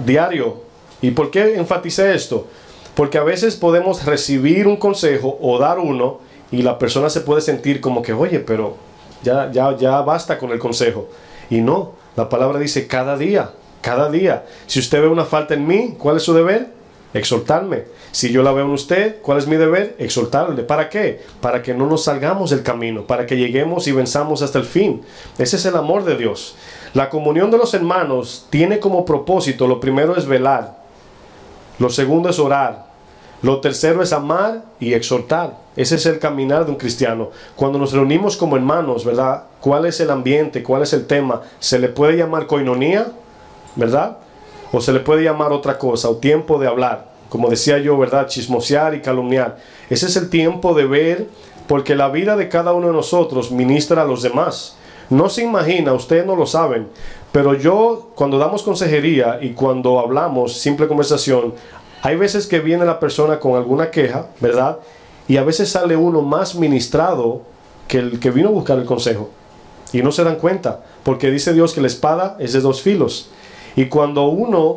Diario. ¿Y por qué enfaticé esto? Porque a veces podemos recibir un consejo o dar uno y la persona se puede sentir como que, oye, pero ya, ya, ya basta con el consejo. Y no, la palabra dice cada día, cada día. Si usted ve una falta en mí, ¿cuál es su deber? Exhortarme. Si yo la veo en usted, ¿cuál es mi deber? Exhortarle. ¿Para qué? Para que no nos salgamos del camino, para que lleguemos y venzamos hasta el fin. Ese es el amor de Dios. La comunión de los hermanos tiene como propósito, lo primero es velar. Lo segundo es orar. Lo tercero es amar y exhortar. Ese es el caminar de un cristiano. Cuando nos reunimos como hermanos, ¿verdad? ¿Cuál es el ambiente? ¿Cuál es el tema? ¿Se le puede llamar coinonía? ¿Verdad? O se le puede llamar otra cosa, o tiempo de hablar. Como decía yo, ¿verdad? Chismosear y calumniar. Ese es el tiempo de ver, porque la vida de cada uno de nosotros ministra a los demás. No se imagina, ustedes no lo saben, pero yo cuando damos consejería y cuando hablamos simple conversación, hay veces que viene la persona con alguna queja, ¿verdad? Y a veces sale uno más ministrado que el que vino a buscar el consejo. Y no se dan cuenta, porque dice Dios que la espada es de dos filos. Y cuando uno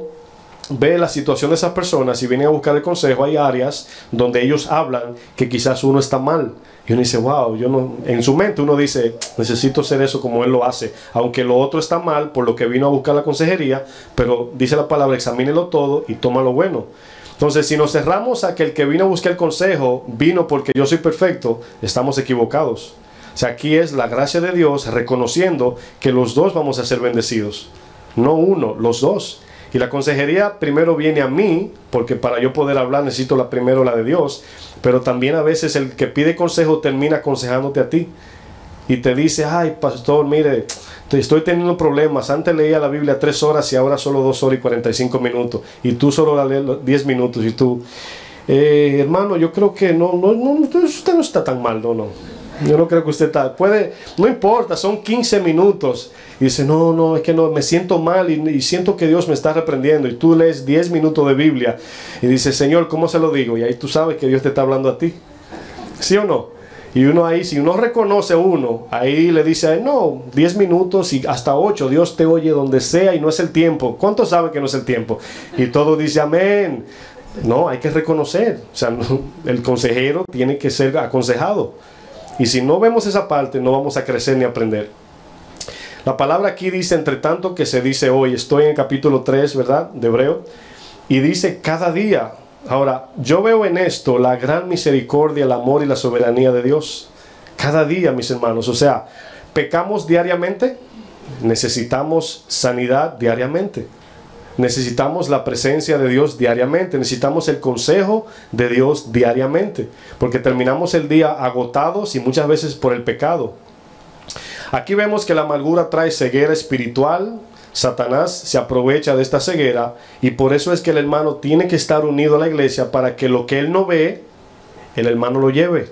ve la situación de esas personas y vienen a buscar el consejo, hay áreas donde ellos hablan que quizás uno está mal. Y uno dice, wow, yo no. En su mente uno dice, necesito hacer eso como él lo hace. Aunque lo otro está mal, por lo que vino a buscar la consejería, pero dice la palabra, examínelo todo y toma lo bueno. Entonces, si nos cerramos a que el que vino a buscar el consejo, vino porque yo soy perfecto, estamos equivocados. O sea, aquí es la gracia de Dios reconociendo que los dos vamos a ser bendecidos. No uno, los dos. Y la consejería primero viene a mí, porque para yo poder hablar necesito la primero la de Dios, pero también a veces el que pide consejo termina aconsejándote a ti. Y te dice, ay pastor, mire, estoy teniendo problemas. Antes leía la Biblia tres horas y ahora solo dos horas y cuarenta y cinco minutos. Y tú solo la lees diez minutos y tú, eh, hermano, yo creo que no, no, no, usted no está tan mal, no, no. Yo no creo que usted está, puede, no importa, son quince minutos. Y dice, no, no, es que no, me siento mal y, y siento que Dios me está reprendiendo. Y tú lees diez minutos de Biblia y dices, Señor, ¿cómo se lo digo? Y ahí tú sabes que Dios te está hablando a ti. ¿Sí o no? Y uno ahí, si uno reconoce a uno, ahí le dice, ay, no, diez minutos y hasta ocho, Dios te oye donde sea y no es el tiempo. ¿Cuántos saben que no es el tiempo? Y todo dice, amén. No, hay que reconocer. O sea, el consejero tiene que ser aconsejado. Y si no vemos esa parte, no vamos a crecer ni aprender. La palabra aquí dice, entre tanto que se dice hoy, estoy en el capítulo tres, ¿verdad? De Hebreo. Y dice cada día. Ahora, yo veo en esto la gran misericordia, el amor y la soberanía de Dios. Cada día, mis hermanos. O sea, pecamos diariamente, necesitamos sanidad diariamente. Necesitamos la presencia de Dios diariamente. Necesitamos el consejo de Dios diariamente. Porque terminamos el día agotados y muchas veces por el pecado. Aquí vemos que la amargura trae ceguera espiritual. Satanás se aprovecha de esta ceguera. Y por eso es que el hermano tiene que estar unido a la iglesia para que lo que él no ve, el hermano lo lleve.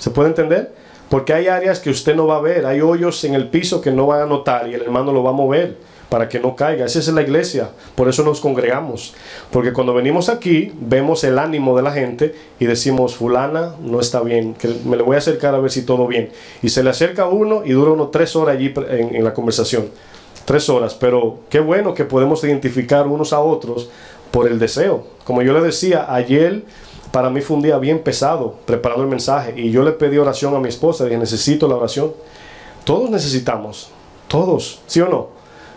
¿Se puede entender? Porque hay áreas que usted no va a ver. Hay hoyos en el piso que no van a notar y el hermano lo va a mover. para que no caiga. Esa es la iglesia, por eso nos congregamos, porque cuando venimos aquí vemos el ánimo de la gente y decimos, fulana no está bien, que me le voy a acercar a ver si todo bien, y se le acerca a uno y dura uno tres horas allí en, en la conversación, tres horas. Pero qué bueno que podemos identificar unos a otros por el deseo. Como yo le decía, ayer para mí fue un día bien pesado preparando el mensaje, y yo le pedí oración a mi esposa, dije, necesito la oración. Todos necesitamos, todos, ¿sí o no?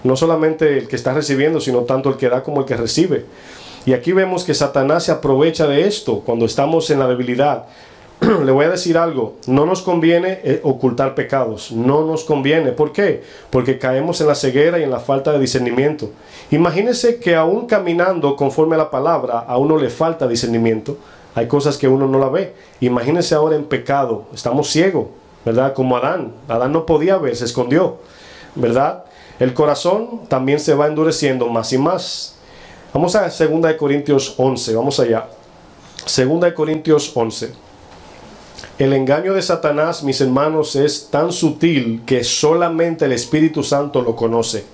No solamente el que está recibiendo, sino tanto el que da como el que recibe. Y aquí vemos que Satanás se aprovecha de esto cuando estamos en la debilidad. Le voy a decir algo, no nos conviene ocultar pecados, no nos conviene. ¿Por qué? Porque caemos en la ceguera y en la falta de discernimiento. Imagínense que aún caminando conforme a la palabra, a uno le falta discernimiento. Hay cosas que uno no la ve. Imagínense ahora en pecado, estamos ciegos, ¿verdad? Como Adán, Adán no podía ver, se escondió, ¿verdad? El corazón también se va endureciendo más y más. Vamos a segunda de Corintios once, vamos allá. segunda de Corintios once. El engaño de Satanás, mis hermanos, es tan sutil que solamente el Espíritu Santo lo conoce.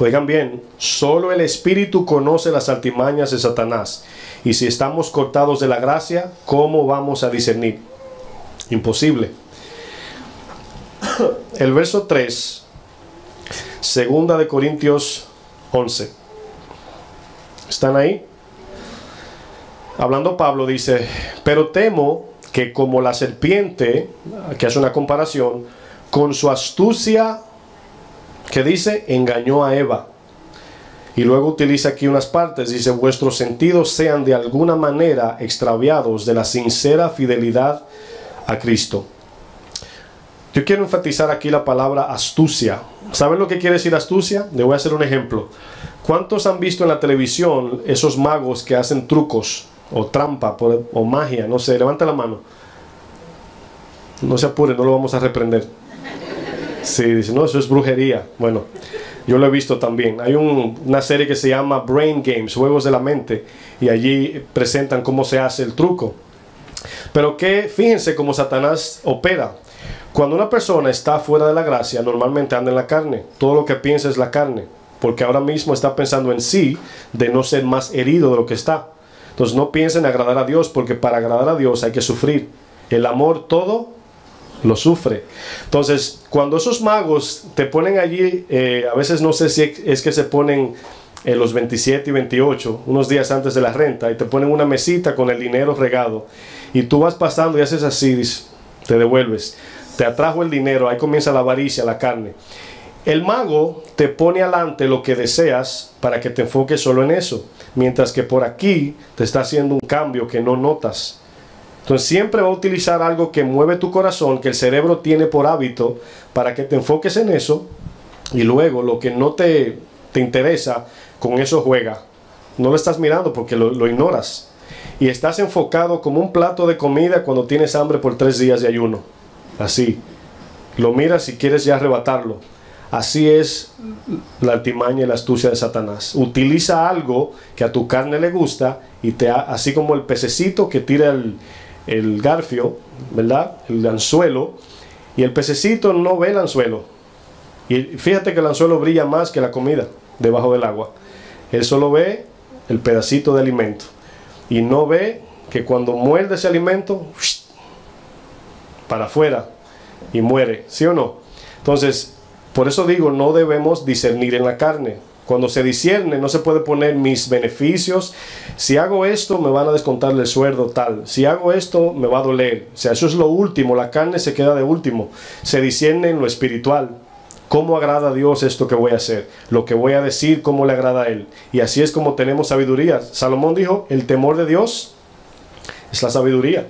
Oigan bien, solo el Espíritu conoce las artimañas de Satanás. Y si estamos cortados de la gracia, ¿cómo vamos a discernir? Imposible. El verso tres, segunda de Corintios once. ¿Están ahí? Hablando Pablo dice, pero temo que como la serpiente, que hace una comparación, con su astucia, que dice, engañó a Eva. Y luego utiliza aquí unas partes, dice, vuestros sentidos sean de alguna manera extraviados de la sincera fidelidad a Cristo. Yo quiero enfatizar aquí la palabra astucia. ¿Saben lo que quiere decir astucia? Le voy a hacer un ejemplo. ¿Cuántos han visto en la televisión esos magos que hacen trucos? O trampa, o magia, no sé, levanta la mano. No se apure, no lo vamos a reprender. Sí, dice, no, eso es brujería. Bueno, yo lo he visto también. Hay un, una serie que se llama Brain Games, Juegos de la Mente, y allí presentan cómo se hace el truco. Pero que, fíjense cómo Satanás opera. Cuando una persona está fuera de la gracia, normalmente anda en la carne. Todo lo que piensa es la carne, porque ahora mismo está pensando en sí, de no ser más herido de lo que está. Entonces no piensen en agradar a Dios, porque para agradar a Dios hay que sufrir. El amor todo lo sufre. Entonces cuando esos magos te ponen allí, eh, a veces no sé si es que se ponen eh, los veintisiete y veintiocho, unos días antes de la renta, y te ponen una mesita con el dinero regado. Y tú vas pasando y haces así, te devuelves. Te atrajo el dinero, ahí comienza la avaricia, la carne. El mago te pone adelante lo que deseas para que te enfoques solo en eso, mientras que por aquí te está haciendo un cambio que no notas. Entonces siempre va a utilizar algo que mueve tu corazón, que el cerebro tiene por hábito, para que te enfoques en eso, y luego lo que no te, te interesa, con eso juega. No lo estás mirando porque lo, lo ignoras. Y estás enfocado como un plato de comida cuando tienes hambre por tres días de ayuno. Así. Lo miras y quieres ya arrebatarlo. Así es la artimaña y la astucia de Satanás. Utiliza algo que a tu carne le gusta y te ha, así como el pececito que tira el, el garfio, ¿verdad? El anzuelo, y el pececito no ve el anzuelo. Y fíjate que el anzuelo brilla más que la comida debajo del agua. Él solo ve el pedacito de alimento y no ve que cuando muerde ese alimento, para afuera y muere, ¿sí o no? Entonces, por eso digo, no debemos discernir en la carne. Cuando se discierne, no se puede poner mis beneficios. Si hago esto, me van a descontar el sueldo tal. Si hago esto, me va a doler. O sea, eso es lo último. La carne se queda de último. Se discierne en lo espiritual. ¿Cómo agrada a Dios esto que voy a hacer? Lo que voy a decir, ¿cómo le agrada a Él? Y así es como tenemos sabiduría. Salomón dijo, el temor de Dios es la sabiduría.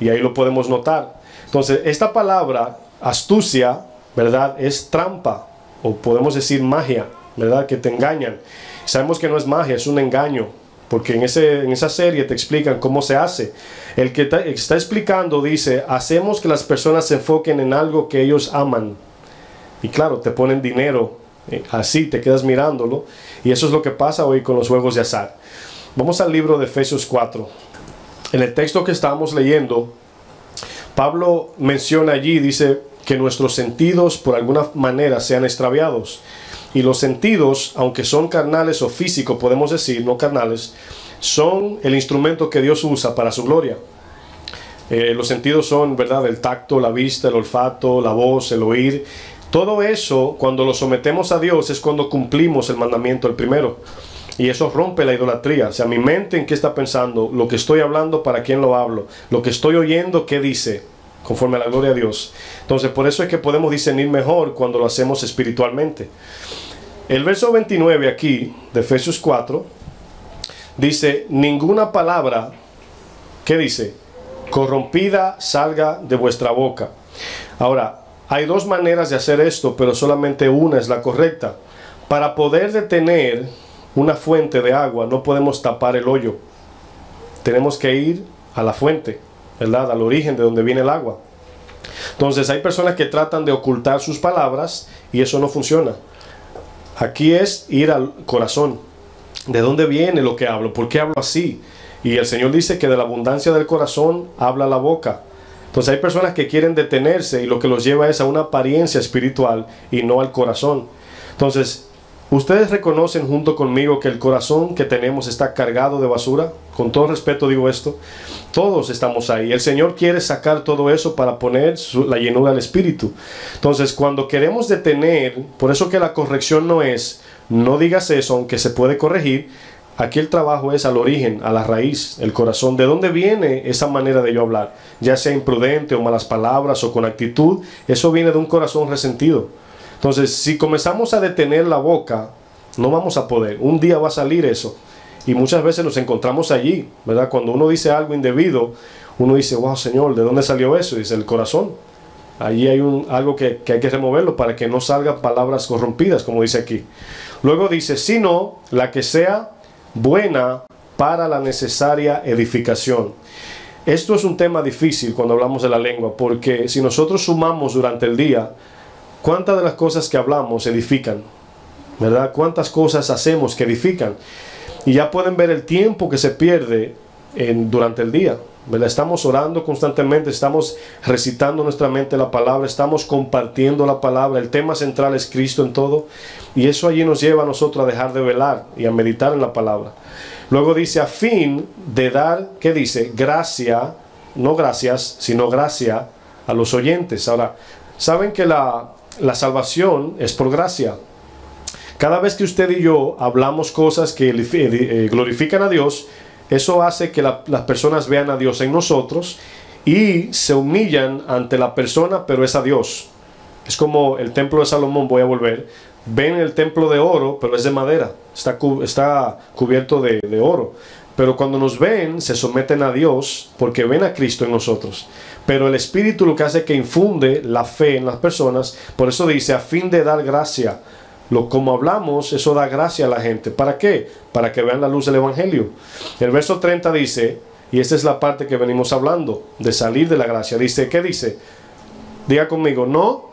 Y ahí lo podemos notar. Entonces, esta palabra, astucia, ¿verdad? Es trampa, o podemos decir magia, ¿verdad? Que te engañan. Sabemos que no es magia, es un engaño, porque en, ese, en esa serie te explican cómo se hace. El que te, está explicando dice, hacemos que las personas se enfoquen en algo que ellos aman. Y claro, te ponen dinero, así te quedas mirándolo, y eso es lo que pasa hoy con los juegos de azar. Vamos al libro de Efesios cuatro. En el texto que estábamos leyendo, Pablo menciona allí, dice, que nuestros sentidos por alguna manera sean extraviados. Y los sentidos, aunque son carnales o físicos, podemos decir, no carnales, son el instrumento que Dios usa para su gloria. Eh, los sentidos son, ¿verdad?, el tacto, la vista, el olfato, la voz, el oír. Todo eso, cuando lo sometemos a Dios, es cuando cumplimos el mandamiento, el primero. Y eso rompe la idolatría. O sea, mi mente en qué está pensando, lo que estoy hablando, para quién lo hablo, lo que estoy oyendo, qué dice, conforme a la gloria de Dios. Entonces, por eso es que podemos discernir mejor cuando lo hacemos espiritualmente. El verso veintinueve aquí, de Efesios cuatro, dice, ninguna palabra, ¿qué dice?, corrompida salga de vuestra boca. Ahora, hay dos maneras de hacer esto, pero solamente una es la correcta. Para poder detener una fuente de agua, no podemos tapar el hoyo. Tenemos que ir a la fuente, ¿verdad?, al origen de donde viene el agua. Entonces, hay personas que tratan de ocultar sus palabras y eso no funciona. Aquí es ir al corazón. ¿De dónde viene lo que hablo? ¿Por qué hablo así? Y el Señor dice que de la abundancia del corazón habla la boca. Entonces hay personas que quieren detenerse y lo que los lleva es a una apariencia espiritual y no al corazón. Entonces, ¿ustedes reconocen junto conmigo que el corazón que tenemos está cargado de basura? Con todo respeto digo esto. Todos estamos ahí. El Señor quiere sacar todo eso para poner su, la llenura del Espíritu. Entonces, cuando queremos detener, por eso que la corrección no es, no digas eso, aunque se puede corregir. Aquí el trabajo es al origen, a la raíz, el corazón. ¿De dónde viene esa manera de yo hablar? Ya sea imprudente o malas palabras o con actitud, eso viene de un corazón resentido. Entonces, si comenzamos a detener la boca, no vamos a poder. Un día va a salir eso. Y muchas veces nos encontramos allí, ¿verdad? Cuando uno dice algo indebido, uno dice, wow, Señor, ¿de dónde salió eso? Y dice, el corazón. Allí hay un, algo que, que hay que removerlo para que no salgan palabras corrompidas, como dice aquí. Luego dice, sino la que sea buena para la necesaria edificación. Esto es un tema difícil cuando hablamos de la lengua, porque si nosotros sumamos durante el día, ¿cuántas de las cosas que hablamos edifican? ¿Verdad? ¿Cuántas cosas hacemos que edifican? Y ya pueden ver el tiempo que se pierde en, durante el día, ¿verdad? Estamos orando constantemente, estamos recitando en nuestra mente la palabra, estamos compartiendo la palabra, el tema central es Cristo en todo, y eso allí nos lleva a nosotros a dejar de velar y a meditar en la palabra. Luego dice, a fin de dar, ¿qué dice? Gracia, no gracias, sino gracia a los oyentes. Ahora, saben que la, la salvación es por gracia. Cada vez que usted y yo hablamos cosas que glorifican a Dios, eso hace que la, las personas vean a Dios en nosotros y se humillan ante la persona, pero es a Dios. Es como el templo de Salomón, voy a volver. Ven el templo de oro, pero es de madera. Está, está cubierto de, de oro. Pero cuando nos ven, se someten a Dios porque ven a Cristo en nosotros. Pero el Espíritu lo que hace es que infunde la fe en las personas. Por eso dice, a fin de dar gracia. Lo, como hablamos, eso da gracia a la gente. ¿Para qué? Para que vean la luz del Evangelio. El verso treinta dice, y esta es la parte que venimos hablando, de salir de la gracia. Dice, ¿qué dice? Diga conmigo, no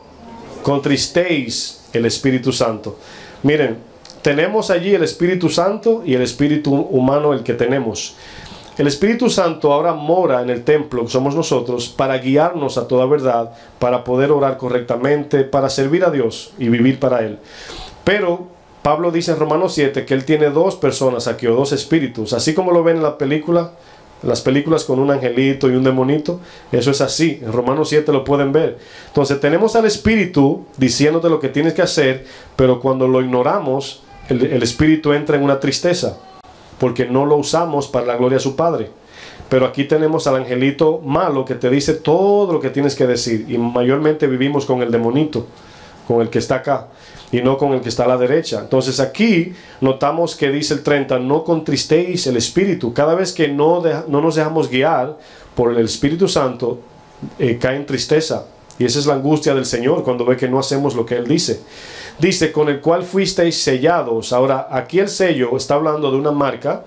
contristéis el Espíritu Santo. Miren, tenemos allí el Espíritu Santo y el Espíritu humano el que tenemos. El Espíritu Santo ahora mora en el templo, que somos nosotros, para guiarnos a toda verdad, para poder orar correctamente, para servir a Dios y vivir para Él. Pero Pablo dice en Romanos siete que él tiene dos personas aquí, o dos espíritus. Así como lo ven en la película, las películas con un angelito y un demonito, eso es así. En Romanos siete lo pueden ver. Entonces tenemos al Espíritu diciéndote lo que tienes que hacer, pero cuando lo ignoramos, el, el Espíritu entra en una tristeza, porque no lo usamos para la gloria de su Padre. Pero aquí tenemos al angelito malo que te dice todo lo que tienes que decir. Y mayormente vivimos con el demonito, con el que está acá, y no con el que está a la derecha. Entonces aquí notamos que dice el treinta, no contristéis el Espíritu. Cada vez que no, de, no nos dejamos guiar por el Espíritu Santo, eh, cae en tristeza. Y esa es la angustia del Señor cuando ve que no hacemos lo que Él dice. Dice, con el cual fuisteis sellados. Ahora, aquí el sello está hablando de una marca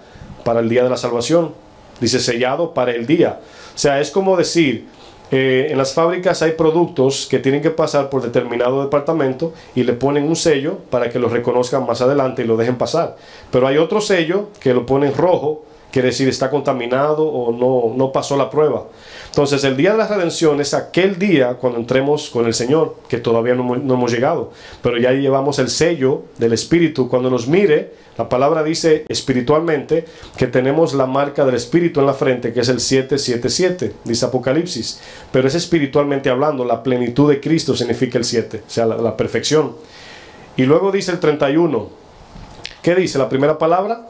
para el día de la salvación. Dice, sellado para el día. O sea, es como decir, eh, en las fábricas hay productos que tienen que pasar por determinado departamento y le ponen un sello para que los reconozcan más adelante y lo dejen pasar. Pero hay otro sello que lo ponen rojo, Quiere decir, está contaminado o no, no pasó la prueba. Entonces, el día de la redención es aquel día cuando entremos con el Señor, que todavía no, no hemos llegado. Pero ya llevamos el sello del Espíritu. Cuando nos mire, la palabra dice espiritualmente que tenemos la marca del Espíritu en la frente, que es el siete siete siete, dice Apocalipsis. Pero es espiritualmente hablando, la plenitud de Cristo significa el siete, o sea, la, la perfección. Y luego dice el treinta y uno. ¿Qué dice la primera palabra?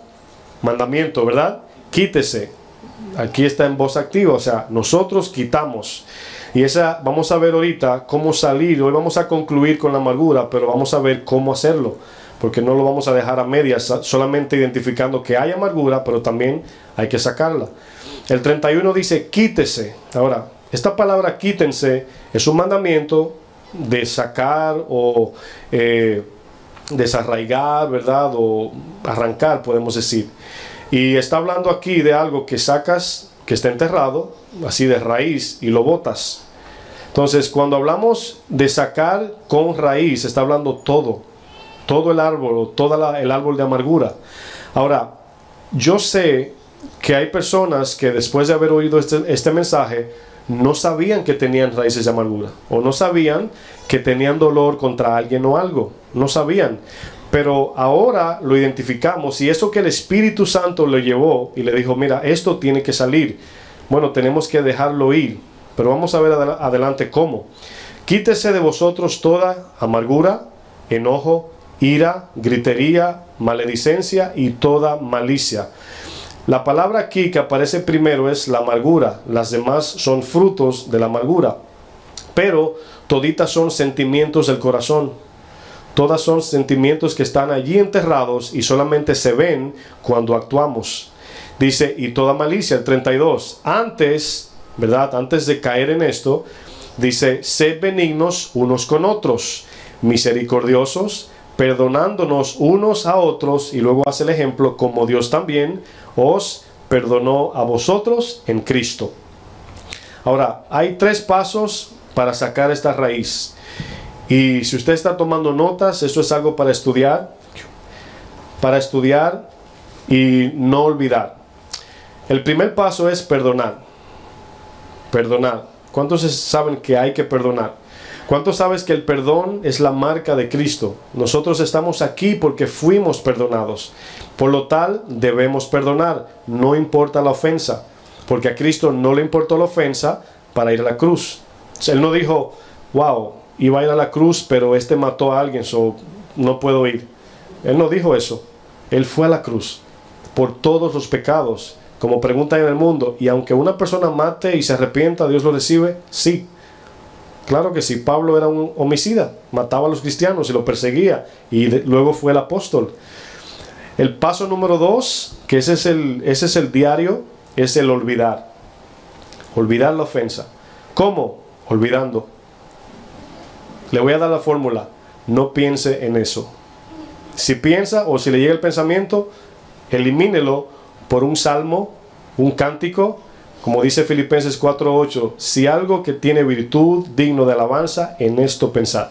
Mandamiento, ¿verdad? Quítese. Aquí está en voz activa, o sea, nosotros quitamos. Y esa, vamos a ver ahorita cómo salir. Hoy vamos a concluir con la amargura, pero vamos a ver cómo hacerlo, porque no lo vamos a dejar a medias, solamente identificando que hay amargura, pero también hay que sacarla. El treinta y uno dice, quítese. Ahora, esta palabra quítense es un mandamiento de sacar o eh, desarraigar, ¿verdad? O arrancar, podemos decir. Y está hablando aquí de algo que sacas, que está enterrado, así de raíz, y lo botas. Entonces, cuando hablamos de sacar con raíz, está hablando todo, todo el árbol, o todo el árbol de amargura. Ahora, yo sé que hay personas que después de haber oído este, este mensaje, no sabían que tenían raíces de amargura, o no sabían que tenían dolor contra alguien o algo, no sabían. Pero ahora lo identificamos, y eso que el Espíritu Santo lo llevó y le dijo, mira, esto tiene que salir. Bueno, tenemos que dejarlo ir, pero vamos a ver adel- adelante cómo. Quítese de vosotros toda amargura, enojo, ira, gritería, maledicencia y toda malicia. La palabra aquí que aparece primero es la amargura, las demás son frutos de la amargura, pero toditas son sentimientos del corazón. Todas son sentimientos que están allí enterrados y solamente se ven cuando actuamos. Dice, y toda malicia, el treinta y dos. Antes, ¿verdad? Antes de caer en esto, dice, sed benignos unos con otros, misericordiosos, perdonándonos unos a otros. Y luego hace el ejemplo, como Dios también os perdonó a vosotros en Cristo. Ahora, hay tres pasos para sacar esta raíz. Y si usted está tomando notas, eso es algo para estudiar, para estudiar y no olvidar. El primer paso es perdonar. Perdonar. ¿Cuántos saben que hay que perdonar? ¿Cuántos sabes que el perdón es la marca de Cristo? Nosotros estamos aquí porque fuimos perdonados. Por lo tal, debemos perdonar. No importa la ofensa. Porque a Cristo no le importó la ofensa para ir a la cruz. Él no dijo, wow, iba a ir a la cruz, pero este mató a alguien, so no puedo ir. Él no dijo eso. Él fue a la cruz por todos los pecados, como preguntan en el mundo. Y aunque una persona mate y se arrepienta, ¿Dios lo recibe? Sí. Claro que sí. Pablo era un homicida. Mataba a los cristianos y lo perseguía. Y de, luego fue el apóstol. El paso número dos, que ese es el, ese es el diario, es el olvidar. Olvidar la ofensa. ¿Cómo? Olvidando. Le voy a dar la fórmula. No piense en eso. Si piensa o si le llega el pensamiento, elimínelo por un salmo, un cántico. Como dice Filipenses cuatro ocho, si algo que tiene virtud, digno de alabanza, en esto pensad.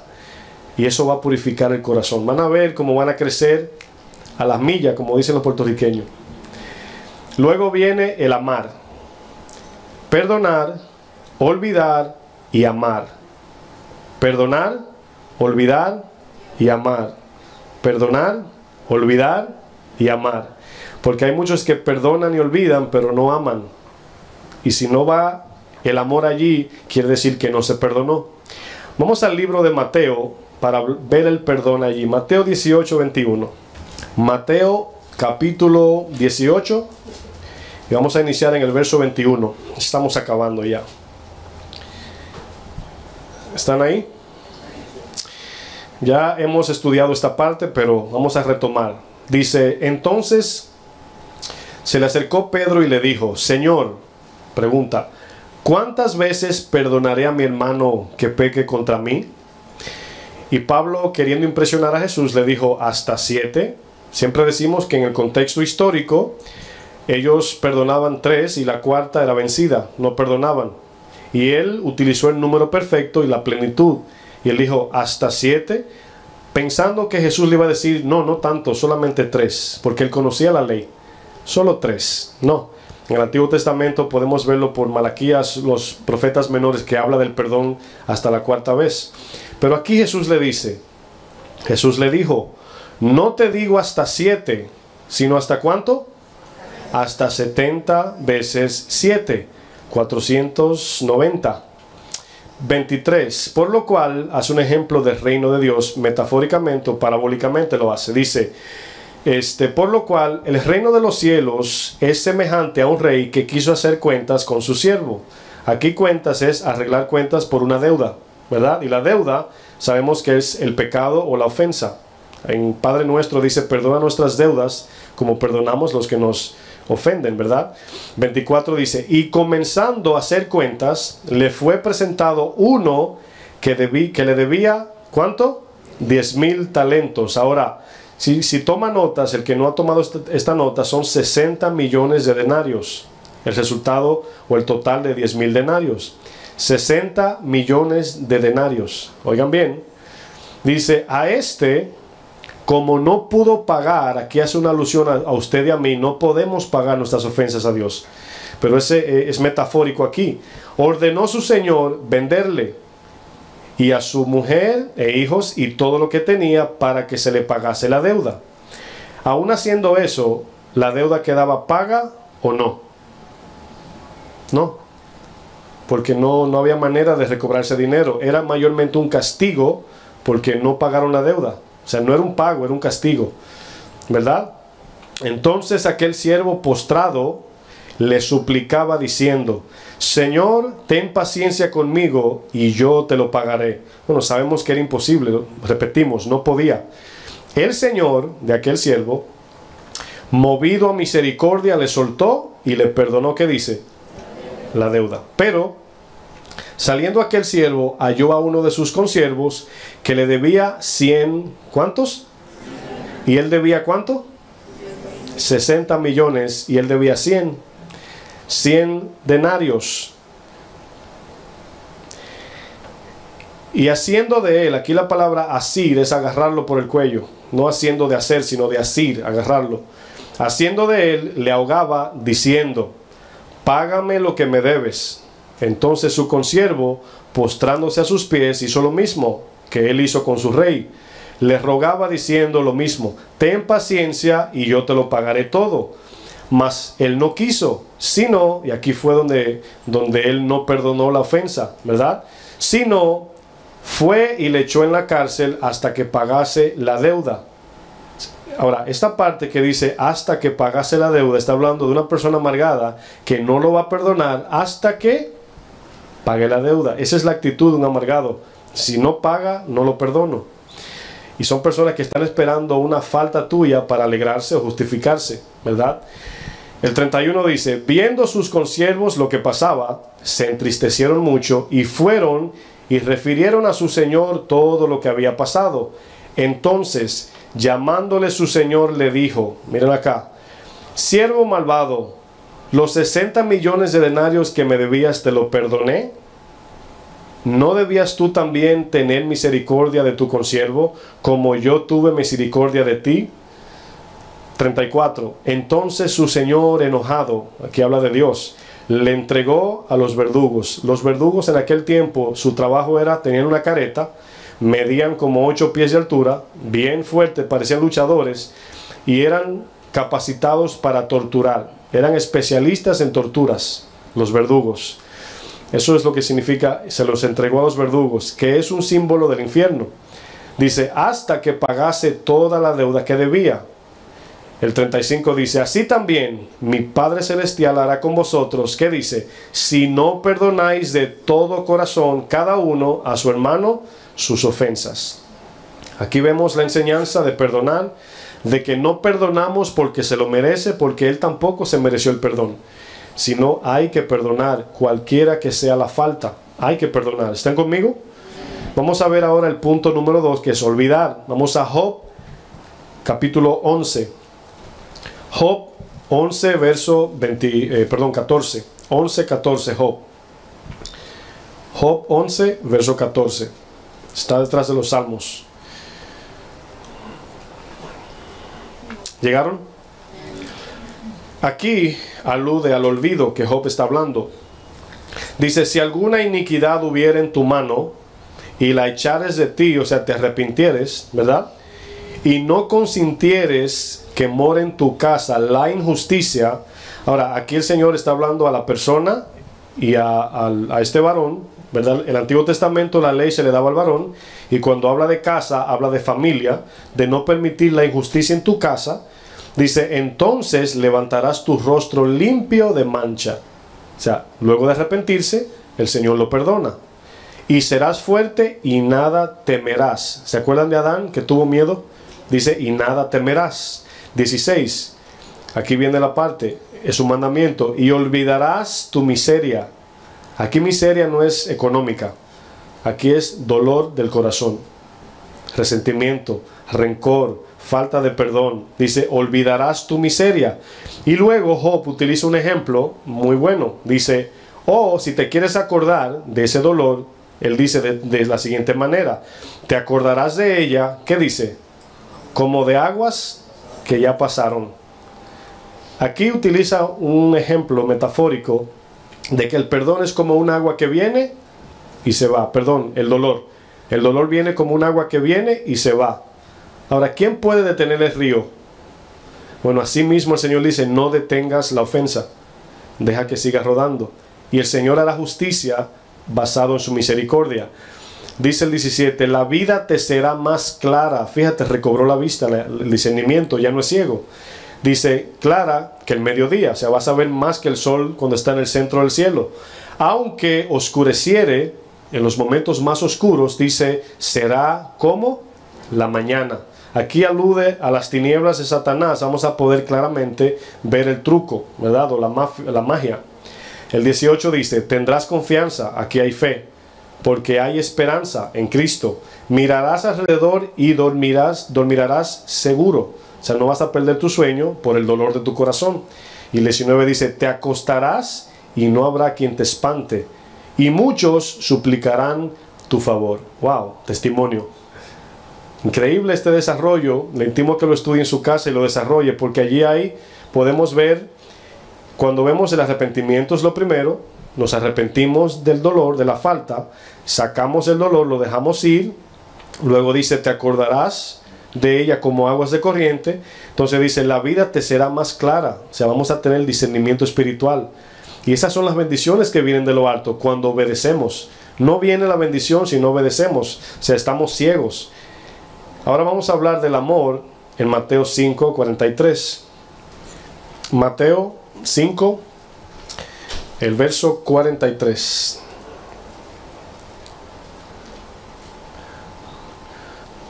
Y eso va a purificar el corazón. Van a ver cómo van a crecer a las millas, como dicen los puertorriqueños. Luego viene el amar. Perdonar, olvidar y amar. Perdonar, olvidar y amar. Perdonar, olvidar y amar. Porque hay muchos que perdonan y olvidan, pero no aman. Y si no va el amor allí, quiere decir que no se perdonó. Vamos al libro de Mateo para ver el perdón allí. Mateo dieciocho, veintiuno. Mateo capítulo dieciocho. Y vamos a iniciar en el verso veintiuno. Estamos acabando ya. ¿Están ahí? Ya hemos estudiado esta parte, pero vamos a retomar. Dice, entonces se le acercó Pedro y le dijo, Señor, pregunta, ¿cuántas veces perdonaré a mi hermano que peque contra mí? Y Pablo, queriendo impresionar a Jesús, le dijo, hasta siete. Siempre decimos que en el contexto histórico, ellos perdonaban tres y la cuarta era vencida, no perdonaban. Y él utilizó el número perfecto y la plenitud. Y él dijo, hasta siete, pensando que Jesús le iba a decir, no, no tanto, solamente tres, porque él conocía la ley. Solo tres, no. En el Antiguo Testamento podemos verlo por Malaquías, los profetas menores, que habla del perdón hasta la cuarta vez. Pero aquí Jesús le dice, Jesús le dijo, no te digo hasta siete, sino hasta ¿cuánto? Hasta setenta veces siete, cuatrocientos noventa. veintitrés. Por lo cual, hace un ejemplo del reino de Dios, metafóricamente o parabólicamente lo hace. Dice, este, por lo cual, el reino de los cielos es semejante a un rey que quiso hacer cuentas con su siervo. Aquí cuentas es arreglar cuentas por una deuda, ¿verdad? Y la deuda, sabemos que es el pecado o la ofensa. En Padre Nuestro dice, perdona nuestras deudas, como perdonamos los que nos ofenden, ¿verdad? veinticuatro dice, y comenzando a hacer cuentas, le fue presentado uno que, debí, que le debía, ¿cuánto? Diez mil talentos. Ahora, si, si toma notas, el que no ha tomado esta, esta nota, son sesenta millones de denarios. El resultado o el total de diez mil denarios. sesenta millones de denarios. Oigan bien. Dice, a este... como no pudo pagar, aquí hace una alusión a, a usted y a mí, no podemos pagar nuestras ofensas a Dios. Pero ese eh, es metafórico aquí. Ordenó su Señor venderle y a su mujer e hijos y todo lo que tenía para que se le pagase la deuda. Aún haciendo eso, ¿la deuda quedaba paga o no? No. Porque no, no había manera de recobrar ese dinero. Era mayormente un castigo porque no pagaron la deuda. O sea, no era un pago, era un castigo, ¿verdad? Entonces aquel siervo postrado le suplicaba diciendo, Señor, ten paciencia conmigo y yo te lo pagaré. Bueno, sabemos que era imposible, repetimos, no podía. El Señor de aquel siervo, movido a misericordia, le soltó y le perdonó, ¿qué dice? La deuda. Pero... saliendo aquel siervo, halló a uno de sus consiervos que le debía cien, ¿cuántos? ¿Y él debía cuánto? sesenta millones y él debía cien. cien denarios. Y haciendo de él, aquí la palabra asir es agarrarlo por el cuello. No haciendo de hacer, sino de asir, agarrarlo. Haciendo de él, le ahogaba diciendo, págame lo que me debes. Entonces su consiervo, postrándose a sus pies, hizo lo mismo que él hizo con su rey. Le rogaba diciendo lo mismo, ten paciencia y yo te lo pagaré todo. Mas él no quiso, sino, y aquí fue donde, donde él no perdonó la ofensa, ¿verdad? Sino fue y le echó en la cárcel hasta que pagase la deuda. Ahora, esta parte que dice hasta que pagase la deuda, está hablando de una persona amargada que no lo va a perdonar hasta que... pague la deuda. Esa es la actitud de un amargado. Si no paga, no lo perdono. Y son personas que están esperando una falta tuya para alegrarse o justificarse, ¿verdad? El treinta y uno dice, viendo sus consiervos lo que pasaba, se entristecieron mucho y fueron y refirieron a su señor todo lo que había pasado. Entonces, llamándole su señor, le dijo, miren acá, siervo malvado, los sesenta millones de denarios que me debías, ¿te lo perdoné? ¿No debías tú también tener misericordia de tu consiervo, como yo tuve misericordia de ti? treinta y cuatro. Entonces su señor enojado, aquí habla de Dios, le entregó a los verdugos. Los verdugos en aquel tiempo, su trabajo era, tenían una careta, medían como ocho pies de altura, bien fuerte, parecían luchadores, y eran capacitados para torturar. Eran especialistas en torturas, los verdugos. Eso es lo que significa, se los entregó a los verdugos, que es un símbolo del infierno. Dice, hasta que pagase toda la deuda que debía. El treinta y cinco dice, así también mi Padre Celestial hará con vosotros, ¿qué dice? Si no perdonáis de todo corazón cada uno a su hermano sus ofensas. Aquí vemos la enseñanza de perdonar, de que no perdonamos porque se lo merece, porque él tampoco se mereció el perdón, sino hay que perdonar cualquiera que sea la falta. Hay que perdonar. ¿Están conmigo? Vamos a ver ahora el punto número dos, que es olvidar. Vamos a Job capítulo once. Job once verso veinte, eh, perdón, catorce. once, catorce Job. Job once verso catorce. Está detrás de los Salmos. ¿Llegaron? Aquí alude al olvido que Job está hablando. Dice, si alguna iniquidad hubiera en tu mano y la echares de ti, o sea, te arrepintieres, ¿verdad? Y no consintieres que more en tu casa la injusticia. Ahora, aquí el Señor está hablando a la persona y a, a, a este varón, ¿verdad? El Antiguo Testamento, la ley se le daba al varón, y cuando habla de casa, habla de familia, de no permitir la injusticia en tu casa. Dice, entonces levantarás tu rostro limpio de mancha. O sea, luego de arrepentirse, el Señor lo perdona. Y serás fuerte y nada temerás. ¿Se acuerdan de Adán que tuvo miedo? Dice, y nada temerás. dieciséis. Aquí viene la parte, es un mandamiento. Y olvidarás tu miseria. Aquí miseria no es económica. Aquí es dolor del corazón. Resentimiento, rencor, falta de perdón. Dice, olvidarás tu miseria. Y luego Job utiliza un ejemplo muy bueno. Dice, oh, si te quieres acordar de ese dolor, él dice de, de la siguiente manera. Te acordarás de ella, ¿qué dice? Como de aguas que ya pasaron. Aquí utiliza un ejemplo metafórico de que el perdón es como un agua que viene y se va. Perdón, el dolor. El dolor viene como un agua que viene y se va. Ahora, ¿quién puede detener el río? Bueno, así mismo el Señor dice, no detengas la ofensa. Deja que siga rodando. Y el Señor hará justicia basado en su misericordia. Dice el diecisiete, la vida te será más clara. Fíjate, recobró la vista, el discernimiento, ya no es ciego. Dice, clara que el mediodía, o sea, vas a ver más que el sol cuando está en el centro del cielo. Aunque oscureciere, en los momentos más oscuros, dice, será como la mañana. Aquí alude a las tinieblas de Satanás. Vamos a poder claramente ver el truco, ¿verdad? O la, la magia. El dieciocho dice, tendrás confianza, aquí hay fe, porque hay esperanza en Cristo. Mirarás alrededor y dormirás, dormirás seguro. O sea, no vas a perder tu sueño por el dolor de tu corazón. Y el diecinueve dice, te acostarás y no habrá quien te espante. Y muchos suplicarán tu favor. ¡Wow! Testimonio. Increíble este desarrollo. Le intimo que lo estudie en su casa y lo desarrolle, porque allí hay, podemos ver, cuando vemos el arrepentimiento es lo primero. Nos arrepentimos del dolor, de la falta, sacamos el dolor, lo dejamos ir. Luego dice, te acordarás de ella como aguas de corriente. Entonces dice, la vida te será más clara. O sea, vamos a tener discernimiento espiritual. Y esas son las bendiciones que vienen de lo alto cuando obedecemos. No viene la bendición si no obedecemos. O sea, estamos ciegos. Ahora vamos a hablar del amor en Mateo cinco, cuarenta y tres. Mateo cinco, el verso cuarenta y tres.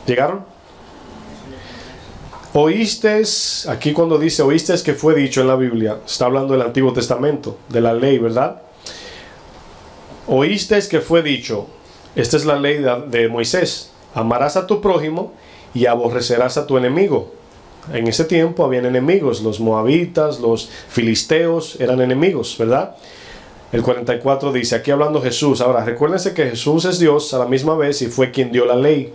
¿Llegaron? Oíste, aquí cuando dice oíste es que fue dicho en la Biblia, está hablando del Antiguo Testamento, de la ley, ¿verdad? Oíste es que fue dicho, esta es la ley de, de Moisés, amarás a tu prójimo y aborrecerás a tu enemigo. En ese tiempo habían enemigos, los moabitas, los filisteos eran enemigos, ¿verdad? El cuarenta y cuatro dice, aquí hablando Jesús. Ahora, recuérdense que Jesús es Dios a la misma vez y fue quien dio la ley.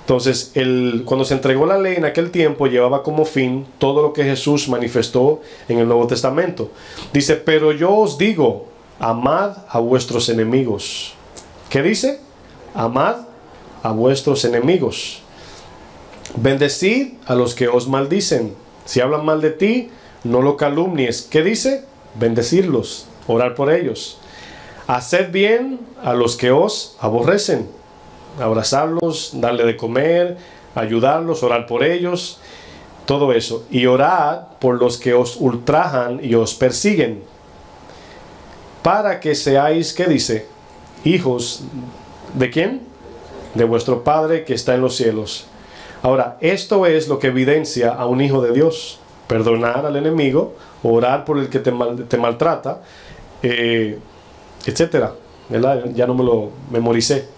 Entonces, el, cuando se entregó la ley en aquel tiempo, llevaba como fin todo lo que Jesús manifestó en el Nuevo Testamento. Dice, pero yo os digo, amad a vuestros enemigos. ¿Qué dice? Amad a vuestros enemigos. Bendecid a los que os maldicen. Si hablan mal de ti, no lo calumnies. ¿Qué dice? Bendecirlos, orar por ellos. Haced bien a los que os aborrecen. Abrazarlos, darle de comer, ayudarlos, orar por ellos, todo eso. Y orad por los que os ultrajan y os persiguen, para que seáis, ¿qué dice? Hijos, ¿de quién? De vuestro Padre que está en los cielos. Ahora, esto es lo que evidencia a un hijo de Dios. Perdonar al enemigo, orar por el que te, mal, te maltrata, eh, etcétera, ¿verdad? Ya no me lo memoricé.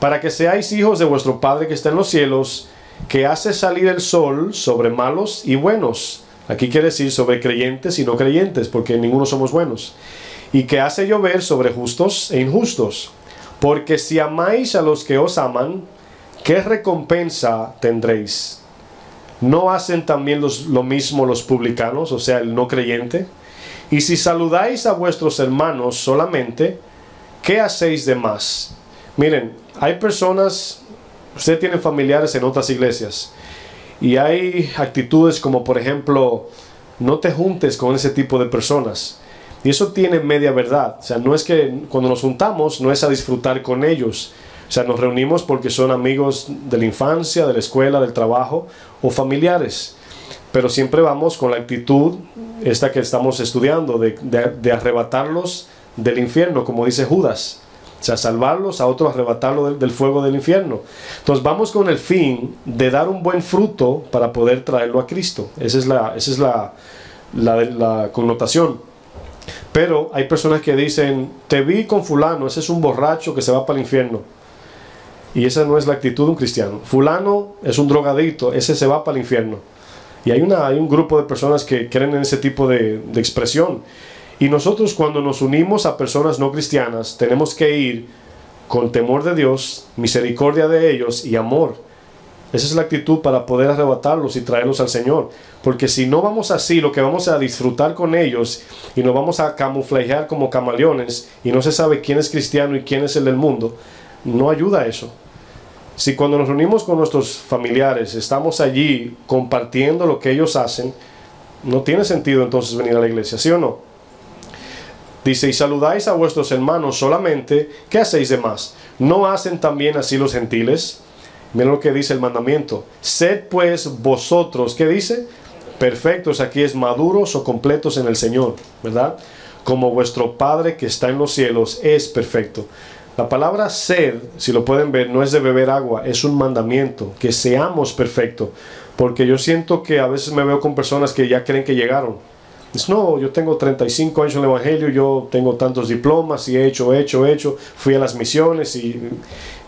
Para que seáis hijos de vuestro Padre que está en los cielos, que hace salir el sol sobre malos y buenos. Aquí quiere decir sobre creyentes y no creyentes, porque ninguno somos buenos. Y que hace llover sobre justos e injustos. Porque si amáis a los que os aman, ¿qué recompensa tendréis? ¿No hacen también los, lo mismo los publicanos, o sea, el no creyente? Y si saludáis a vuestros hermanos solamente, ¿qué hacéis de más? Miren, hay personas, ustedes tienen familiares en otras iglesias, y hay actitudes como, por ejemplo, no te juntes con ese tipo de personas. Y eso tiene media verdad. O sea, no es que cuando nos juntamos, no es a disfrutar con ellos. O sea, nos reunimos porque son amigos de la infancia, de la escuela, del trabajo o familiares. Pero siempre vamos con la actitud esta que estamos estudiando, de, de, de arrebatarlos del infierno, como dice Judas. O sea, salvarlos, a otros arrebatarlos del, del fuego del infierno. Entonces vamos con el fin de dar un buen fruto para poder traerlo a Cristo. Esa es la, esa es la, la, la connotación. Pero hay personas que dicen, te vi con fulano, ese es un borracho que se va para el infierno. Y esa no es la actitud de un cristiano. Fulano es un drogadicto, ese se va para el infierno. Y hay, una, hay un grupo de personas que creen en ese tipo de, de expresión. Y nosotros, cuando nos unimos a personas no cristianas, tenemos que ir con temor de Dios, misericordia de ellos y amor. Esa es la actitud para poder arrebatarlos y traerlos al Señor. Porque si no vamos así, lo que vamos a disfrutar con ellos y nos vamos a camuflajear como camaleones y no se sabe quién es cristiano y quién es el del mundo, no ayuda a eso. Si cuando nos reunimos con nuestros familiares estamos allí compartiendo lo que ellos hacen, no tiene sentido entonces venir a la iglesia, ¿sí o no? Dice, y saludáis a vuestros hermanos solamente, ¿qué hacéis de más? ¿No hacen también así los gentiles? Miren lo que dice el mandamiento. Sed pues vosotros, ¿qué dice? Perfectos, aquí es maduros o completos en el Señor, ¿verdad? Como vuestro Padre que está en los cielos es perfecto. La palabra sed, si lo pueden ver, no es de beber agua, es un mandamiento, que seamos perfectos. Porque yo siento que a veces me veo con personas que ya creen que llegaron. Dice, no, yo tengo treinta y cinco años en el Evangelio, yo tengo tantos diplomas y he hecho, he hecho, he hecho, fui a las misiones y,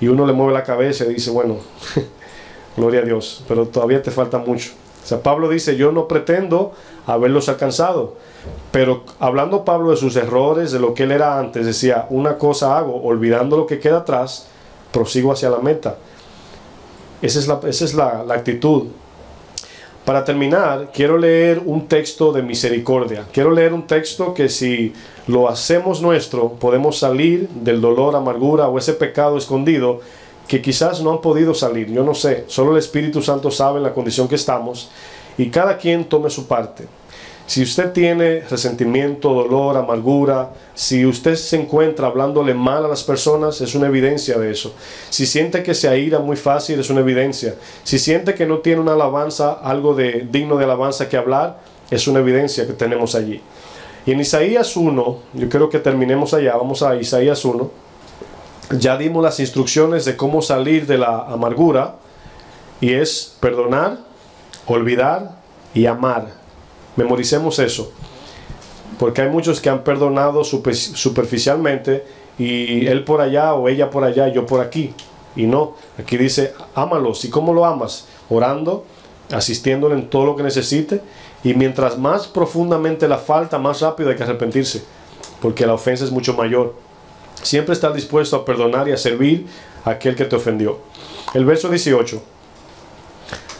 y uno le mueve la cabeza y dice, bueno, gloria a Dios, pero todavía te falta mucho. O sea, Pablo dice, yo no pretendo haberlos alcanzado, pero hablando Pablo de sus errores, de lo que él era antes, decía, una cosa hago, olvidando lo que queda atrás, prosigo hacia la meta. Esa es la, esa es la, la actitud. Para terminar, quiero leer un texto de misericordia. Quiero leer un texto que si lo hacemos nuestro, podemos salir del dolor, amargura o ese pecado escondido que quizás no han podido salir. Yo no sé, solo el Espíritu Santo sabe la condición que estamos y cada quien tome su parte. Si usted tiene resentimiento, dolor, amargura, si usted se encuentra hablándole mal a las personas, es una evidencia de eso. Si siente que se aira muy fácil, es una evidencia. Si siente que no tiene una alabanza, algo de, digno de alabanza que hablar, es una evidencia que tenemos allí. Y en Isaías uno, yo creo que terminemos allá, vamos a Isaías uno. Ya dimos las instrucciones de cómo salir de la amargura, y es perdonar, olvidar y amar. Memoricemos eso, porque hay muchos que han perdonado superficialmente y él por allá o ella por allá, yo por aquí. Y no, aquí dice, ámalos. ¿Y cómo lo amas? Orando, asistiéndole en todo lo que necesite. Y mientras más profundamente la falta, más rápido hay que arrepentirse, porque la ofensa es mucho mayor. Siempre estar dispuesto a perdonar y a servir a aquel que te ofendió. El verso dieciocho.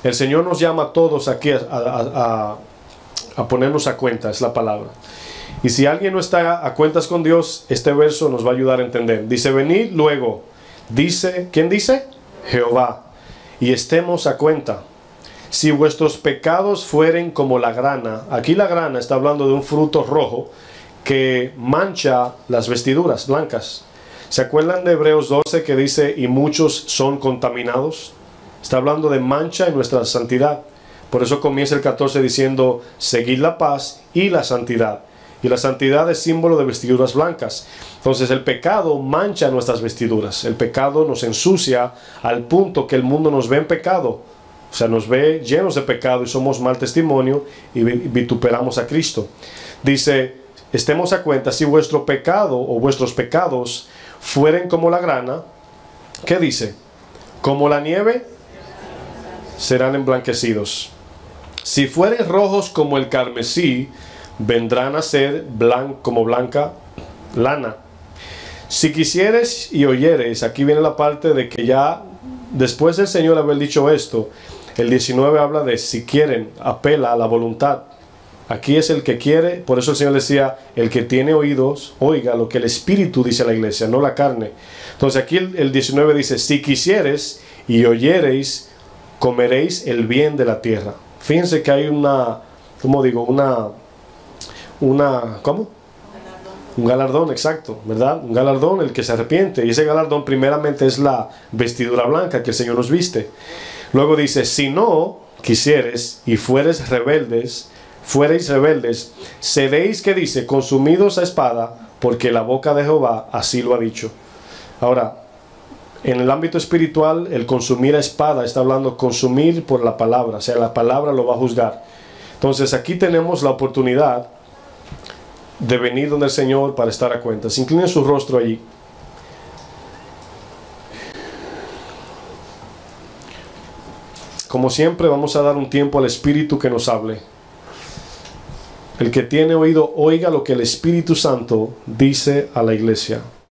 El Señor nos llama a todos aquí a... a, a a ponernos a cuenta, es la palabra. Y si alguien no está a cuentas con Dios, este verso nos va a ayudar a entender. Dice, venid luego, dice, ¿quién dice? Jehová, y estemos a cuenta. Si vuestros pecados fueren como la grana, aquí la grana está hablando de un fruto rojo que mancha las vestiduras blancas. ¿Se acuerdan de Hebreos doce que dice, y muchos son contaminados? Está hablando de mancha en nuestra santidad. Por eso comienza el catorce diciendo, seguid la paz y la santidad. Y la santidad es símbolo de vestiduras blancas. Entonces el pecado mancha nuestras vestiduras. El pecado nos ensucia al punto que el mundo nos ve en pecado. O sea, nos ve llenos de pecado y somos mal testimonio y vituperamos a Cristo. Dice, estemos a cuenta, si vuestro pecado o vuestros pecados fueren como la grana, ¿qué dice? Como la nieve, serán emblanquecidos. Si fueren rojos como el carmesí, vendrán a ser blan, como blanca lana. Si quisieres y oyeres, aquí viene la parte de que ya después del Señor haber dicho esto, El diecinueve habla de si quieren, apela a la voluntad. Aquí es el que quiere, por eso el Señor decía, el que tiene oídos, oiga lo que el Espíritu dice a la iglesia, no la carne. Entonces aquí el diecinueve dice, si quisieres y oyereis, comeréis el bien de la tierra. Fíjense que hay una, ¿cómo digo? Una, una, ¿cómo? Un galardón, exacto, ¿verdad? Un galardón, el que se arrepiente. Y ese galardón primeramente es la vestidura blanca que el Señor nos viste. Luego dice, si no quisieres y fueres rebeldes, fuereis rebeldes, seréis, que dice, consumidos a espada, porque la boca de Jehová así lo ha dicho. Ahora, en el ámbito espiritual, el consumir a espada está hablando consumir por la palabra, o sea, la palabra lo va a juzgar. Entonces aquí tenemos la oportunidad de venir donde el Señor para estar a cuentas. Inclinen su rostro allí. Como siempre, vamos a dar un tiempo al Espíritu que nos hable. El que tiene oído, oiga lo que el Espíritu Santo dice a la iglesia.